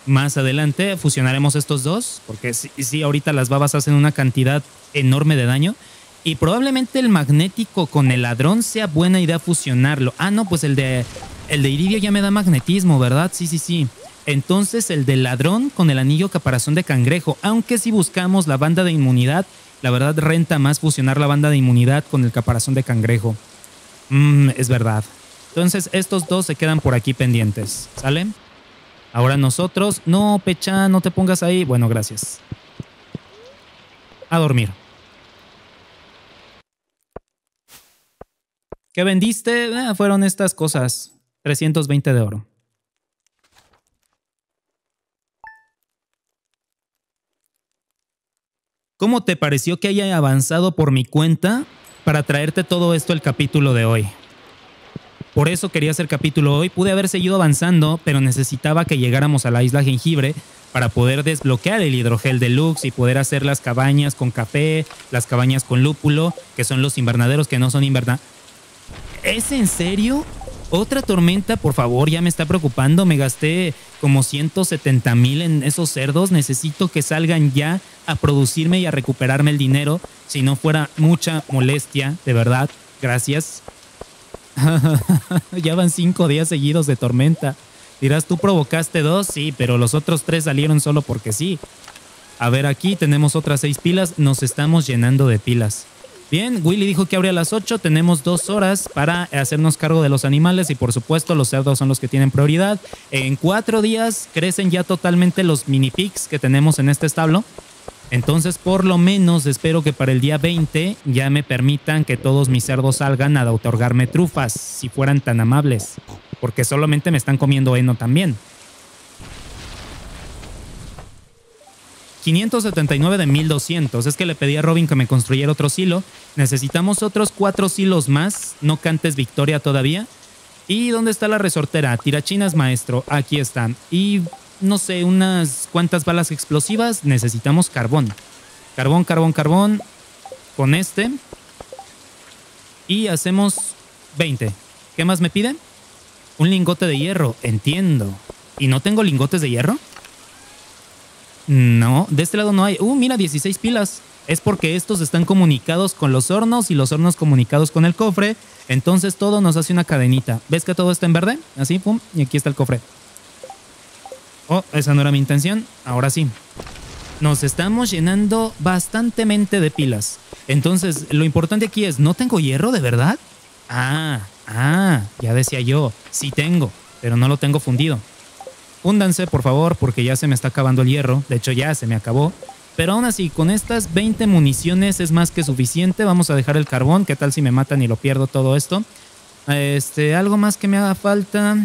Más adelante fusionaremos estos dos, porque sí, ahorita las babas hacen una cantidad enorme de daño. Y probablemente el magnético con el ladrón sea buena idea fusionarlo. Ah, no, pues el de iridio ya me da magnetismo, ¿verdad? Sí. Entonces el del ladrón con el anillo caparazón de cangrejo. Aunque si buscamos la banda de inmunidad, la verdad renta más fusionar la banda de inmunidad con el caparazón de cangrejo. Es verdad. Entonces estos dos se quedan por aquí pendientes, ¿sale? Ahora nosotros... No, Pecha, no te pongas ahí. Bueno, gracias. A dormir. ¿Qué vendiste? Fueron estas cosas. 320 de oro. ¿Cómo te pareció que haya avanzado por mi cuenta para traerte todo esto el capítulo de hoy? Por eso quería hacer capítulo hoy. Pude haber seguido avanzando, pero necesitaba que llegáramos a la Isla Jengibre para poder desbloquear el hidrogel deluxe y poder hacer las cabañas con café, las cabañas con lúpulo, que son los invernaderos que no son invernaderos. ¿Es en serio? ¿Otra tormenta? Por favor, ya me está preocupando. Me gasté como 170,000 en esos cerdos. Necesito que salgan ya a producirme y a recuperarme el dinero. Si no fuera mucha molestia, de verdad. Gracias. Ya van 5 días seguidos de tormenta. Dirás, ¿tú provocaste 2? Sí, pero los otros 3 salieron solo porque sí. A ver, aquí tenemos otras 6 pilas. Nos estamos llenando de pilas. Bien, Willy dijo que abre a las 8, tenemos 2 horas para hacernos cargo de los animales y por supuesto los cerdos son los que tienen prioridad. En 4 días crecen ya totalmente los mini pigs que tenemos en este establo. Entonces por lo menos espero que para el día 20 ya me permitan que todos mis cerdos salgan a otorgarme trufas, si fueran tan amables. Porque solamente me están comiendo heno también. 579 de 1200. Es que le pedí a Robin que me construyera otro silo. Necesitamos otros 4 silos más. No cantes victoria todavía. ¿Y dónde está la resortera? Tirachinas, maestro. Aquí están. Y no sé, unas cuantas balas explosivas. Necesitamos carbón. Carbón. Con este. Y hacemos 20. ¿Qué más me piden? Un lingote de hierro. Entiendo. ¿Y no tengo lingotes de hierro? No, de este lado no hay. Mira, 16 pilas. Es porque estos están comunicados con los hornos y los hornos comunicados con el cofre. Entonces todo nos hace una cadenita. ¿Ves que todo está en verde? Así, pum, y aquí está el cofre. Oh, esa no era mi intención. Ahora sí. Nos estamos llenando bastantemente de pilas. Entonces, lo importante aquí es, ¿no tengo hierro de verdad? Ah, ya decía yo. Sí tengo, pero no lo tengo fundido. Fúndanse, por favor, porque ya se me está acabando el hierro. De hecho, ya se me acabó. Pero aún así, con estas 20 municiones es más que suficiente. Vamos a dejar el carbón. ¿Qué tal si me matan y lo pierdo todo esto? ¿Algo más que me haga falta?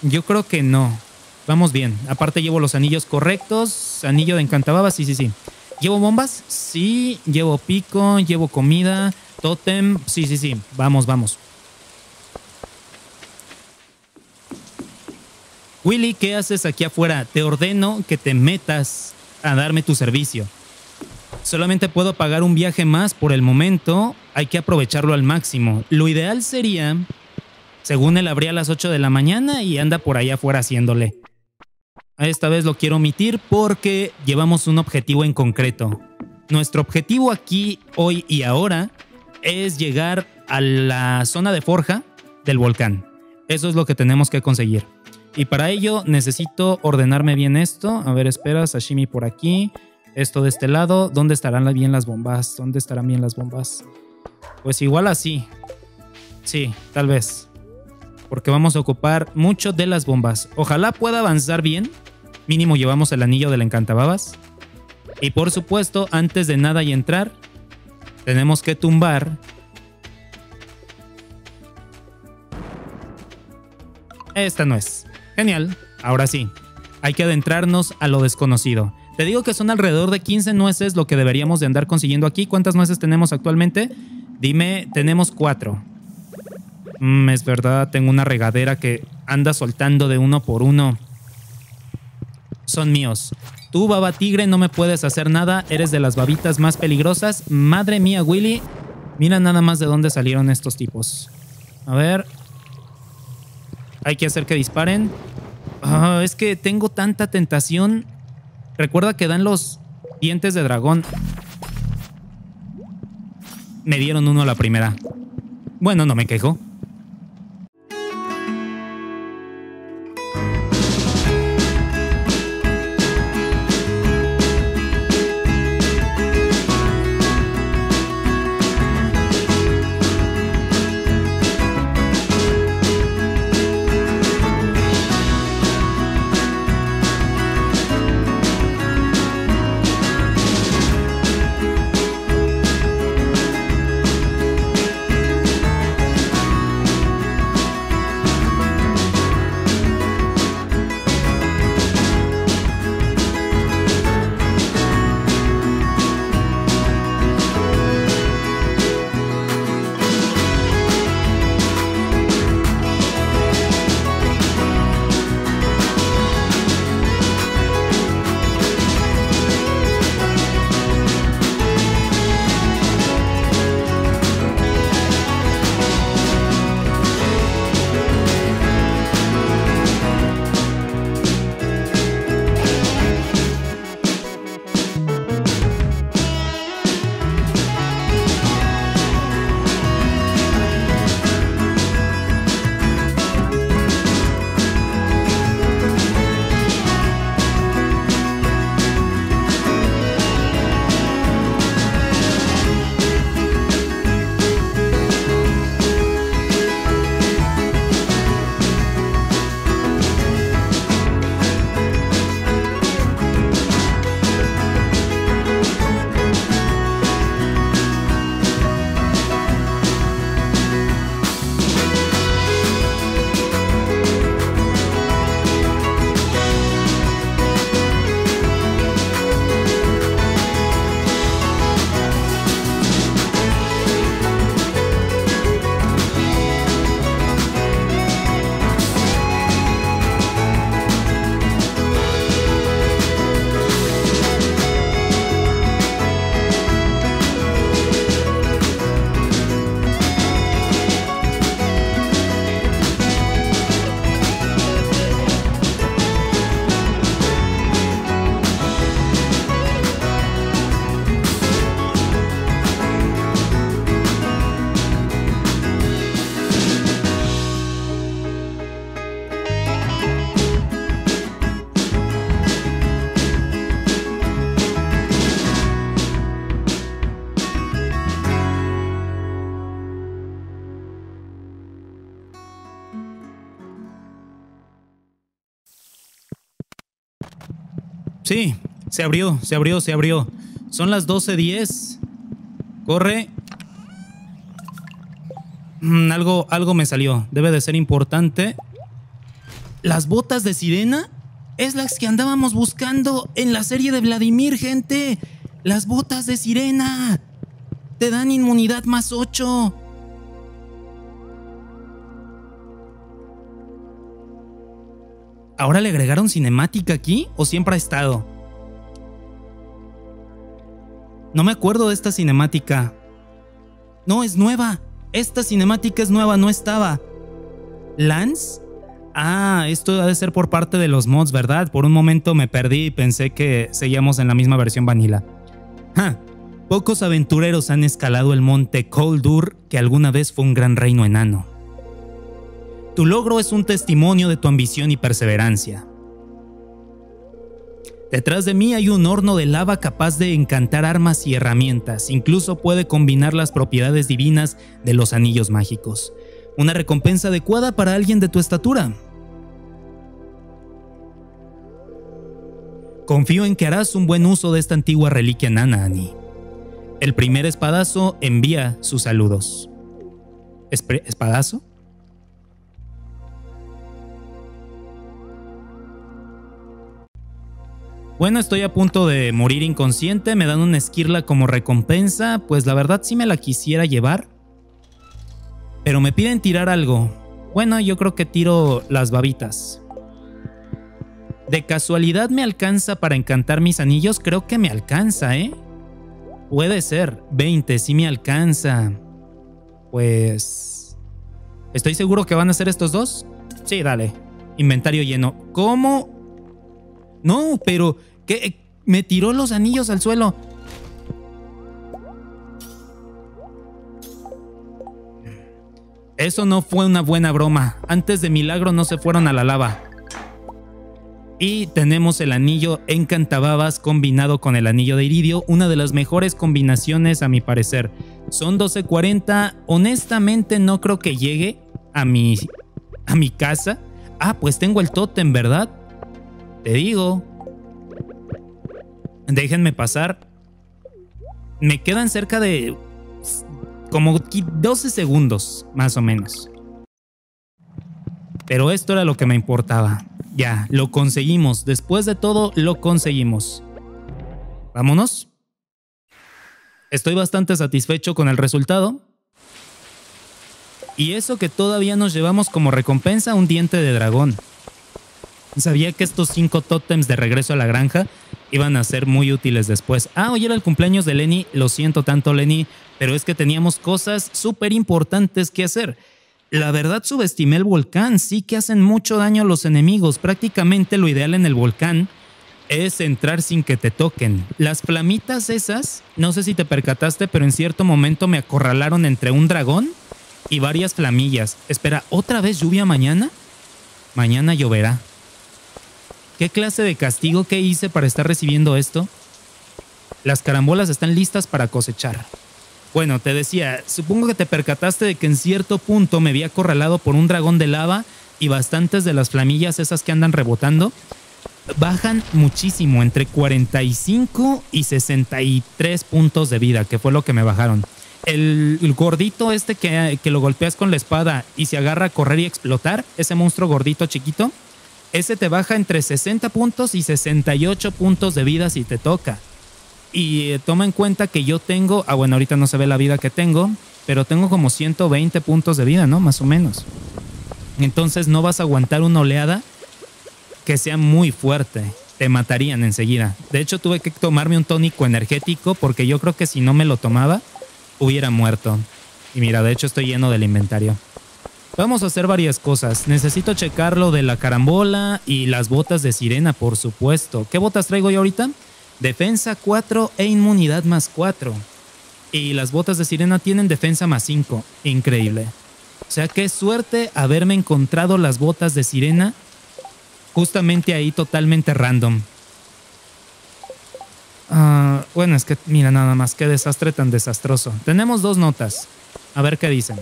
Yo creo que no. Vamos bien. Aparte llevo los anillos correctos. Anillo de encantababas, sí. ¿Llevo bombas? Sí. Llevo pico, llevo comida. Tótem, sí. Vamos. Willy, ¿qué haces aquí afuera? Te ordeno que te metas a darme tu servicio. Solamente puedo pagar un viaje más por el momento. Hay que aprovecharlo al máximo. Lo ideal sería, según él abría a las 8 de la mañana y anda por allá afuera haciéndole. Esta vez lo quiero omitir porque llevamos un objetivo en concreto. Nuestro objetivo aquí, hoy y ahora, es llegar a la zona de forja del volcán. Eso es lo que tenemos que conseguir. Y para ello necesito ordenarme bien esto. A ver, espera, sashimi por aquí. Esto de este lado. ¿Dónde estarán bien las bombas? Pues igual así. Sí, tal vez. Porque vamos a ocupar mucho de las bombas. Ojalá pueda avanzar bien. Mínimo llevamos el anillo del encantababas. Y por supuesto, antes de nada y entrar, tenemos que tumbar... Esta no es. Genial, ahora sí, hay que adentrarnos a lo desconocido. Te digo que son alrededor de 15 nueces lo que deberíamos de andar consiguiendo aquí. ¿Cuántas nueces tenemos actualmente? Dime, tenemos 4. Es verdad, tengo una regadera que anda soltando de uno por uno. Son míos. Tú, baba tigre, no me puedes hacer nada. Eres de las babitas más peligrosas. Madre mía, Willy. Mira nada más de dónde salieron estos tipos. A ver... Hay que hacer que disparen. Es que tengo tanta tentación. Recuerda que dan los dientes de dragón. Me dieron uno a la primera. Bueno, no me quejo. Sí, se abrió, se abrió, se abrió. Son las 12:10. Corre. Algo me salió. Debe de ser importante. ¿Las botas de sirena? Es las que andábamos buscando en la serie de Vladimir, gente. Las botas de sirena. Te dan inmunidad más 8. ¿Ahora le agregaron cinemática aquí o siempre ha estado? No me acuerdo de esta cinemática. No, es nueva. Esta cinemática es nueva, no estaba. ¿Lance? Ah, esto ha de ser por parte de los mods, ¿verdad? Por un momento me perdí y pensé que seguíamos en la misma versión vanilla. Pocos aventureros han escalado el monte Coldur, que alguna vez fue un gran reino enano. Tu logro es un testimonio de tu ambición y perseverancia. Detrás de mí hay un horno de lava capaz de encantar armas y herramientas. Incluso puede combinar las propiedades divinas de los anillos mágicos. Una recompensa adecuada para alguien de tu estatura. Confío en que harás un buen uso de esta antigua reliquia nana, Annie. El primer espadazo envía sus saludos. ¿Espadazo? Bueno, estoy a punto de morir inconsciente. Me dan una esquirla como recompensa. Pues la verdad sí me la quisiera llevar. Pero me piden tirar algo. Bueno, yo creo que tiro las babitas. ¿De casualidad me alcanza para encantar mis anillos? Creo que me alcanza, ¿eh? Puede ser. 20, sí me alcanza. Pues... ¿estoy seguro que van a ser estos dos? Sí, dale. Inventario lleno. ¿Cómo? No, pero... ¿qué? Me tiró los anillos al suelo. Eso no fue una buena broma. Antes de milagro no se fueron a la lava. Y tenemos el anillo encantababas combinado con el anillo de iridio. Una de las mejores combinaciones a mi parecer. Son 12:40. Honestamente no creo que llegue a mi casa. Ah, pues tengo el tótem, ¿verdad? Te digo. Déjenme pasar. Me quedan cerca de... como 12 segundos, más o menos. Pero esto era lo que me importaba. Ya, lo conseguimos. Después de todo, lo conseguimos. Vámonos. Estoy bastante satisfecho con el resultado. Y eso que todavía nos llevamos como recompensa un diente de dragón. Sabía que estos 5 tótems de regreso a la granja iban a ser muy útiles después. Ah, hoy era el cumpleaños de Lenny. Lo siento tanto, Lenny, pero es que teníamos cosas súper importantes que hacer. La verdad subestimé el volcán. Sí que hacen mucho daño a los enemigos. Prácticamente lo ideal en el volcán es entrar sin que te toquen. Las flamitas esas, no sé si te percataste, pero en cierto momento me acorralaron entre un dragón y varias flamillas. Espera, ¿otra vez lluvia mañana? Mañana lloverá. ¿Qué clase de castigo que hice para estar recibiendo esto? Las carambolas están listas para cosechar. Bueno, te decía, supongo que te percataste de que en cierto punto me había acorralado por un dragón de lava y bastantes de las flamillas esas que andan rebotando bajan muchísimo, entre 45 y 63 puntos de vida, que fue lo que me bajaron. El gordito este que lo golpeas con la espada y se agarra a correr y explotar, ese monstruo gordito chiquito, ese te baja entre 60 puntos y 68 puntos de vida si te toca. Y toma en cuenta que yo tengo... ah, bueno, ahorita no se ve la vida que tengo, pero tengo como 120 puntos de vida, ¿no? Más o menos. Entonces no vas a aguantar una oleada que sea muy fuerte. Te matarían enseguida. De hecho, tuve que tomarme un tónico energético porque yo creo que si no me lo tomaba, hubiera muerto. Y mira, de hecho estoy lleno del inventario. Vamos a hacer varias cosas. Necesito checar lo de la carambola y las botas de sirena, por supuesto. ¿Qué botas traigo yo ahorita? Defensa 4 e inmunidad más 4. Y las botas de sirena tienen defensa más 5. Increíble. O sea, qué suerte haberme encontrado las botas de sirena justamente ahí, totalmente random. Bueno, es que mira nada más, qué desastre tan desastroso. Tenemos 2 notas. A ver qué dicen.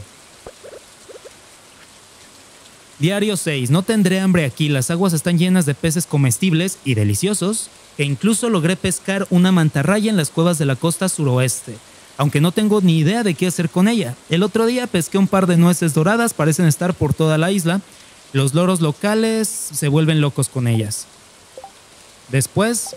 Diario 6. No tendré hambre aquí. Las aguas están llenas de peces comestibles y deliciosos, que incluso logré pescar una mantarraya en las cuevas de la costa suroeste, aunque no tengo ni idea de qué hacer con ella. El otro día pesqué un par de nueces doradas. Parecen estar por toda la isla. Los loros locales se vuelven locos con ellas. Después...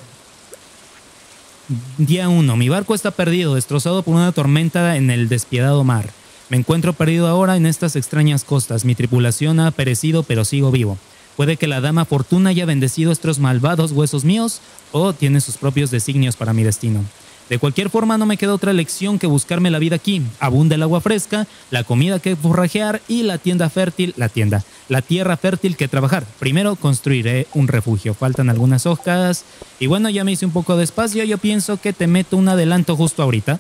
Día 1. Mi barco está perdido, destrozado por una tormenta en el despiadado mar. Me encuentro perdido ahora en estas extrañas costas. Mi tripulación ha perecido, pero sigo vivo. Puede que la dama Fortuna haya bendecido estos malvados huesos míos o tiene sus propios designios para mi destino. De cualquier forma, no me queda otra elección que buscarme la vida aquí. Abunda el agua fresca, la comida que forrajear y la tierra fértil que trabajar. Primero construiré un refugio. Faltan algunas hojas. Y bueno, ya me hice un poco de espacio. Yo pienso que te meto un adelanto justo ahorita.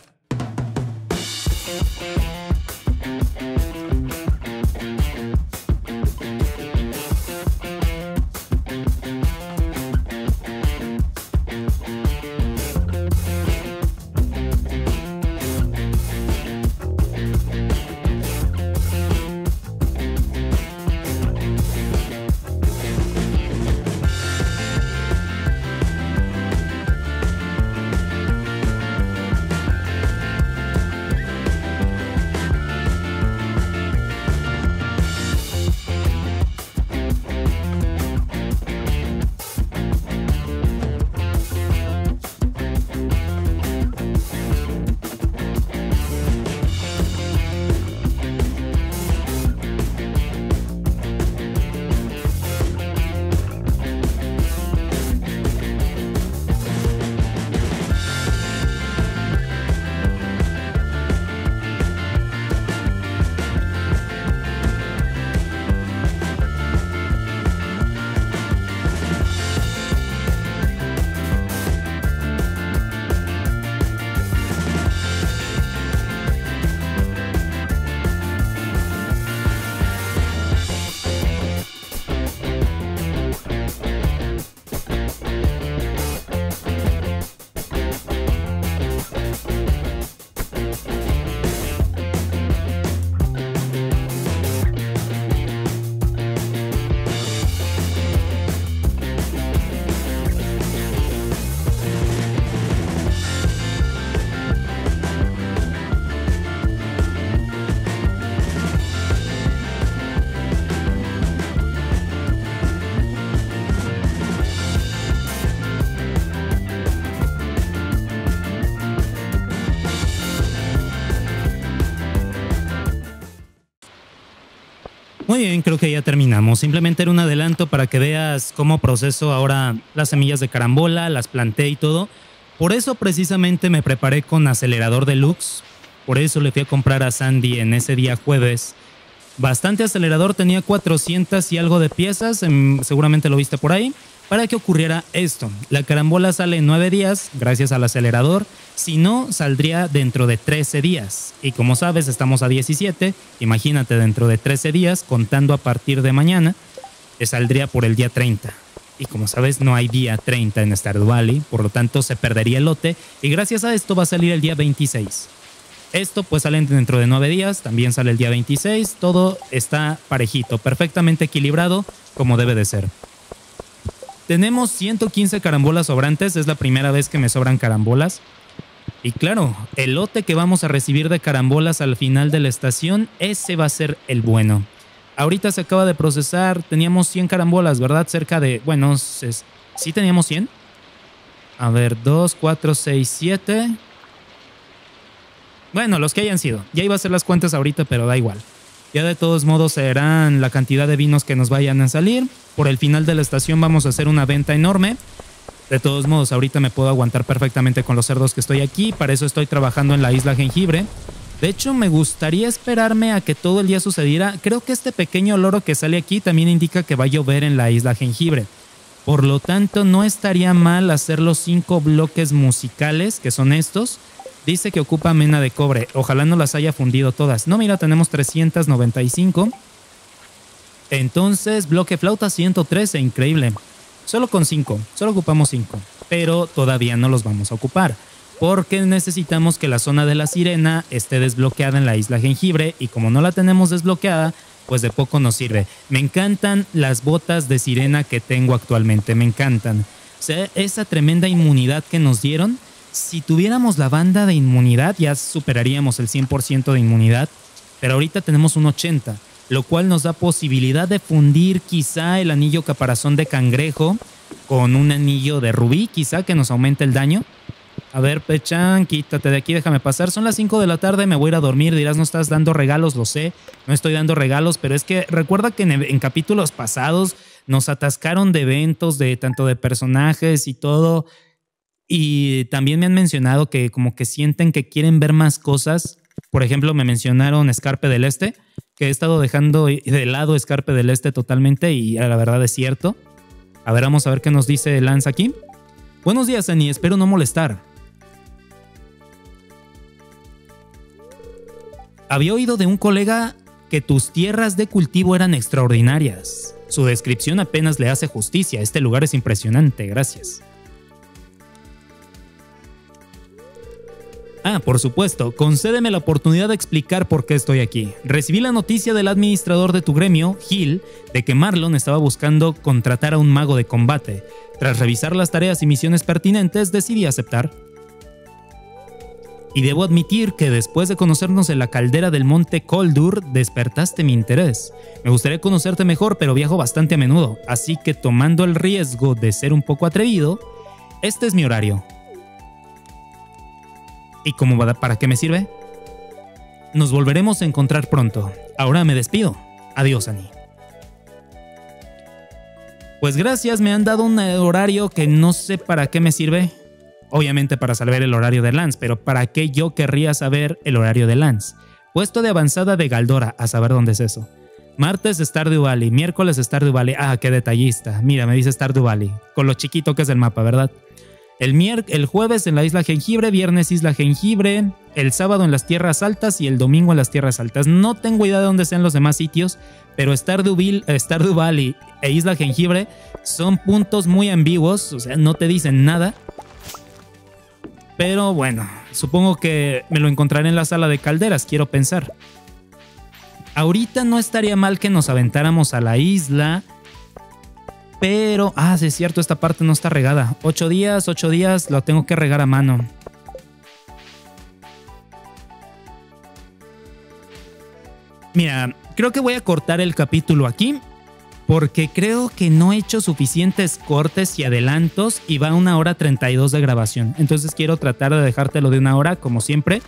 Muy bien, creo que ya terminamos. Simplemente era un adelanto para que veas cómo proceso ahora las semillas de carambola, las planté y todo. Por eso precisamente me preparé con acelerador deluxe. Por eso le fui a comprar a Sandy en ese día jueves. Bastante acelerador, tenía 400 y algo de piezas, seguramente lo viste por ahí, para que ocurriera esto. La carambola sale en 9 días gracias al acelerador, si no saldría dentro de 13 días. Y como sabes estamos a 17, imagínate dentro de 13 días, contando a partir de mañana, te saldría por el día 30. Y como sabes no hay día 30 en Stardew Valley, por lo tanto se perdería el lote y gracias a esto va a salir el día 26. Esto pues sale dentro de 9 días, también sale el día 26, todo está parejito, perfectamente equilibrado como debe de ser. Tenemos 115 carambolas sobrantes, es la primera vez que me sobran carambolas. Y claro, el lote que vamos a recibir de carambolas al final de la estación, ese va a ser el bueno. Ahorita se acaba de procesar, teníamos 100 carambolas, ¿verdad? Cerca de, bueno, sí teníamos 100. A ver, 2, 4, 6, 7... Bueno, los que hayan sido. Ya iba a hacer las cuentas ahorita, pero da igual. Ya de todos modos serán la cantidad de vinos que nos vayan a salir. Por el final de la estación vamos a hacer una venta enorme. De todos modos, ahorita me puedo aguantar perfectamente con los cerdos que estoy aquí. Para eso estoy trabajando en la Isla Jengibre. De hecho, me gustaría esperarme a que todo el día sucediera. Creo que este pequeño loro que sale aquí también indica que va a llover en la Isla Jengibre. Por lo tanto, no estaría mal hacer los 5 bloques musicales, que son estos. Dice que ocupa mena de cobre. Ojalá no las haya fundido todas. No, mira, tenemos 395. Entonces, bloque flauta 113. Increíble. Solo con 5. Solo ocupamos 5. Pero todavía no los vamos a ocupar. Porque necesitamos que la zona de la sirena esté desbloqueada en la Isla Jengibre. Y como no la tenemos desbloqueada, pues de poco nos sirve. Me encantan las botas de sirena que tengo actualmente. Me encantan. O sea, esa tremenda inmunidad que nos dieron. Si tuviéramos la banda de inmunidad, ya superaríamos el 100% de inmunidad, pero ahorita tenemos un 80, lo cual nos da posibilidad de fundir quizá el anillo caparazón de cangrejo con un anillo de rubí, quizá, que nos aumente el daño. A ver, Pechan, quítate de aquí, déjame pasar. Son las 5 de la tarde, me voy a ir a dormir. Dirás, no estás dando regalos, lo sé, no estoy dando regalos, pero es que recuerda que en capítulos pasados nos atascaron de eventos, de tanto de personajes y todo. Y también me han mencionado que como que sienten que quieren ver más cosas. Por ejemplo, me mencionaron Escarpe del Este, que he estado dejando de lado Escarpe del Este totalmente y la verdad es cierto. A ver, vamos a ver qué nos dice Lance aquí. Buenos días, Lenny, espero no molestar. Había oído de un colega que tus tierras de cultivo eran extraordinarias. Su descripción apenas le hace justicia. Este lugar es impresionante, gracias. Ah, por supuesto, concédeme la oportunidad de explicar por qué estoy aquí. Recibí la noticia del administrador de tu gremio, Gil, de que Marlon estaba buscando contratar a un mago de combate. Tras revisar las tareas y misiones pertinentes, decidí aceptar. Y debo admitir que después de conocernos en la caldera del monte Coldur, despertaste mi interés. Me gustaría conocerte mejor, pero viajo bastante a menudo, así que tomando el riesgo de ser un poco atrevido, este es mi horario. ¿Y cómo va? ¿Para qué me sirve? Nos volveremos a encontrar pronto. Ahora me despido. Adiós, Annie. Pues gracias, me han dado un horario que no sé para qué me sirve. Obviamente para saber el horario de Lance, pero ¿para qué yo querría saber el horario de Lance? Puesto de avanzada de Galdora, a saber dónde es eso. Martes Stardew Valley, miércoles Stardew Valley. Ah, qué detallista. Mira, me dice Stardew Valley, con lo chiquito que es el mapa, ¿verdad? El jueves en la Isla Jengibre, viernes Isla Jengibre, el sábado en las Tierras Altas y el domingo en las Tierras Altas. No tengo idea de dónde sean los demás sitios, pero Stardew Valley e Isla Jengibre son puntos muy ambiguos, o sea, no te dicen nada. Pero bueno, supongo que me lo encontraré en la sala de calderas, quiero pensar. Ahorita no estaría mal que nos aventáramos a la isla. Pero, ah, sí es cierto, esta parte no está regada. 8 días, lo tengo que regar a mano. Mira, creo que voy a cortar el capítulo aquí, porque creo que no he hecho suficientes cortes y adelantos y va a 1 hora 32 de grabación. Entonces quiero tratar de dejártelo de 1 hora, como siempre.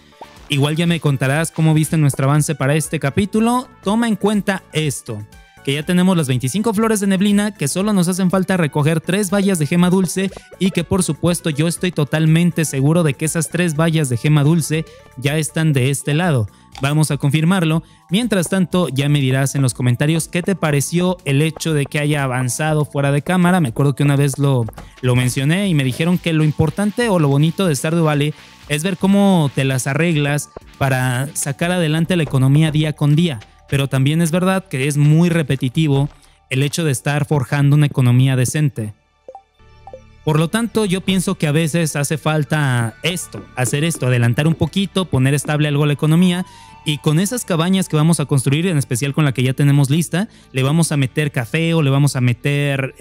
Igual ya me contarás cómo viste nuestro avance para este capítulo. Toma en cuenta esto, que ya tenemos las 25 flores de neblina, que solo nos hacen falta recoger 3 bayas de gema dulce y que por supuesto yo estoy totalmente seguro de que esas 3 bayas de gema dulce ya están de este lado. Vamos a confirmarlo. Mientras tanto, ya me dirás en los comentarios qué te pareció el hecho de que haya avanzado fuera de cámara. Me acuerdo que una vez lo mencioné y me dijeron que lo importante o lo bonito de Stardew Valley es ver cómo te las arreglas para sacar adelante la economía día con día. Pero también es verdad que es muy repetitivo el hecho de estar forjando una economía decente. Por lo tanto, yo pienso que a veces hace falta hacer esto, adelantar un poquito, poner estable algo la economía, y con esas cabañas que vamos a construir, en especial con la que ya tenemos lista, le vamos a meter café o le vamos a meter,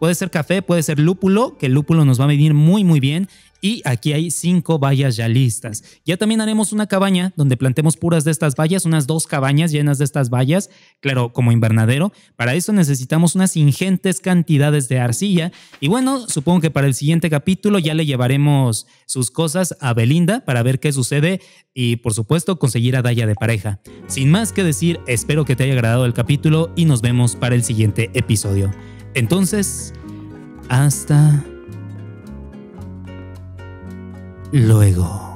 puede ser café, puede ser lúpulo, que el lúpulo nos va a venir muy muy bien. Y aquí hay 5 bayas ya listas. Ya también haremos una cabaña donde plantemos puras de estas bayas, unas 2 cabañas llenas de estas bayas, claro, como invernadero. Para eso necesitamos unas ingentes cantidades de arcilla. Y bueno, supongo que para el siguiente capítulo ya le llevaremos sus cosas a Belinda para ver qué sucede y, por supuesto, conseguir a Daya de pareja. Sin más que decir, espero que te haya agradado el capítulo y nos vemos para el siguiente episodio. Entonces, hasta luego.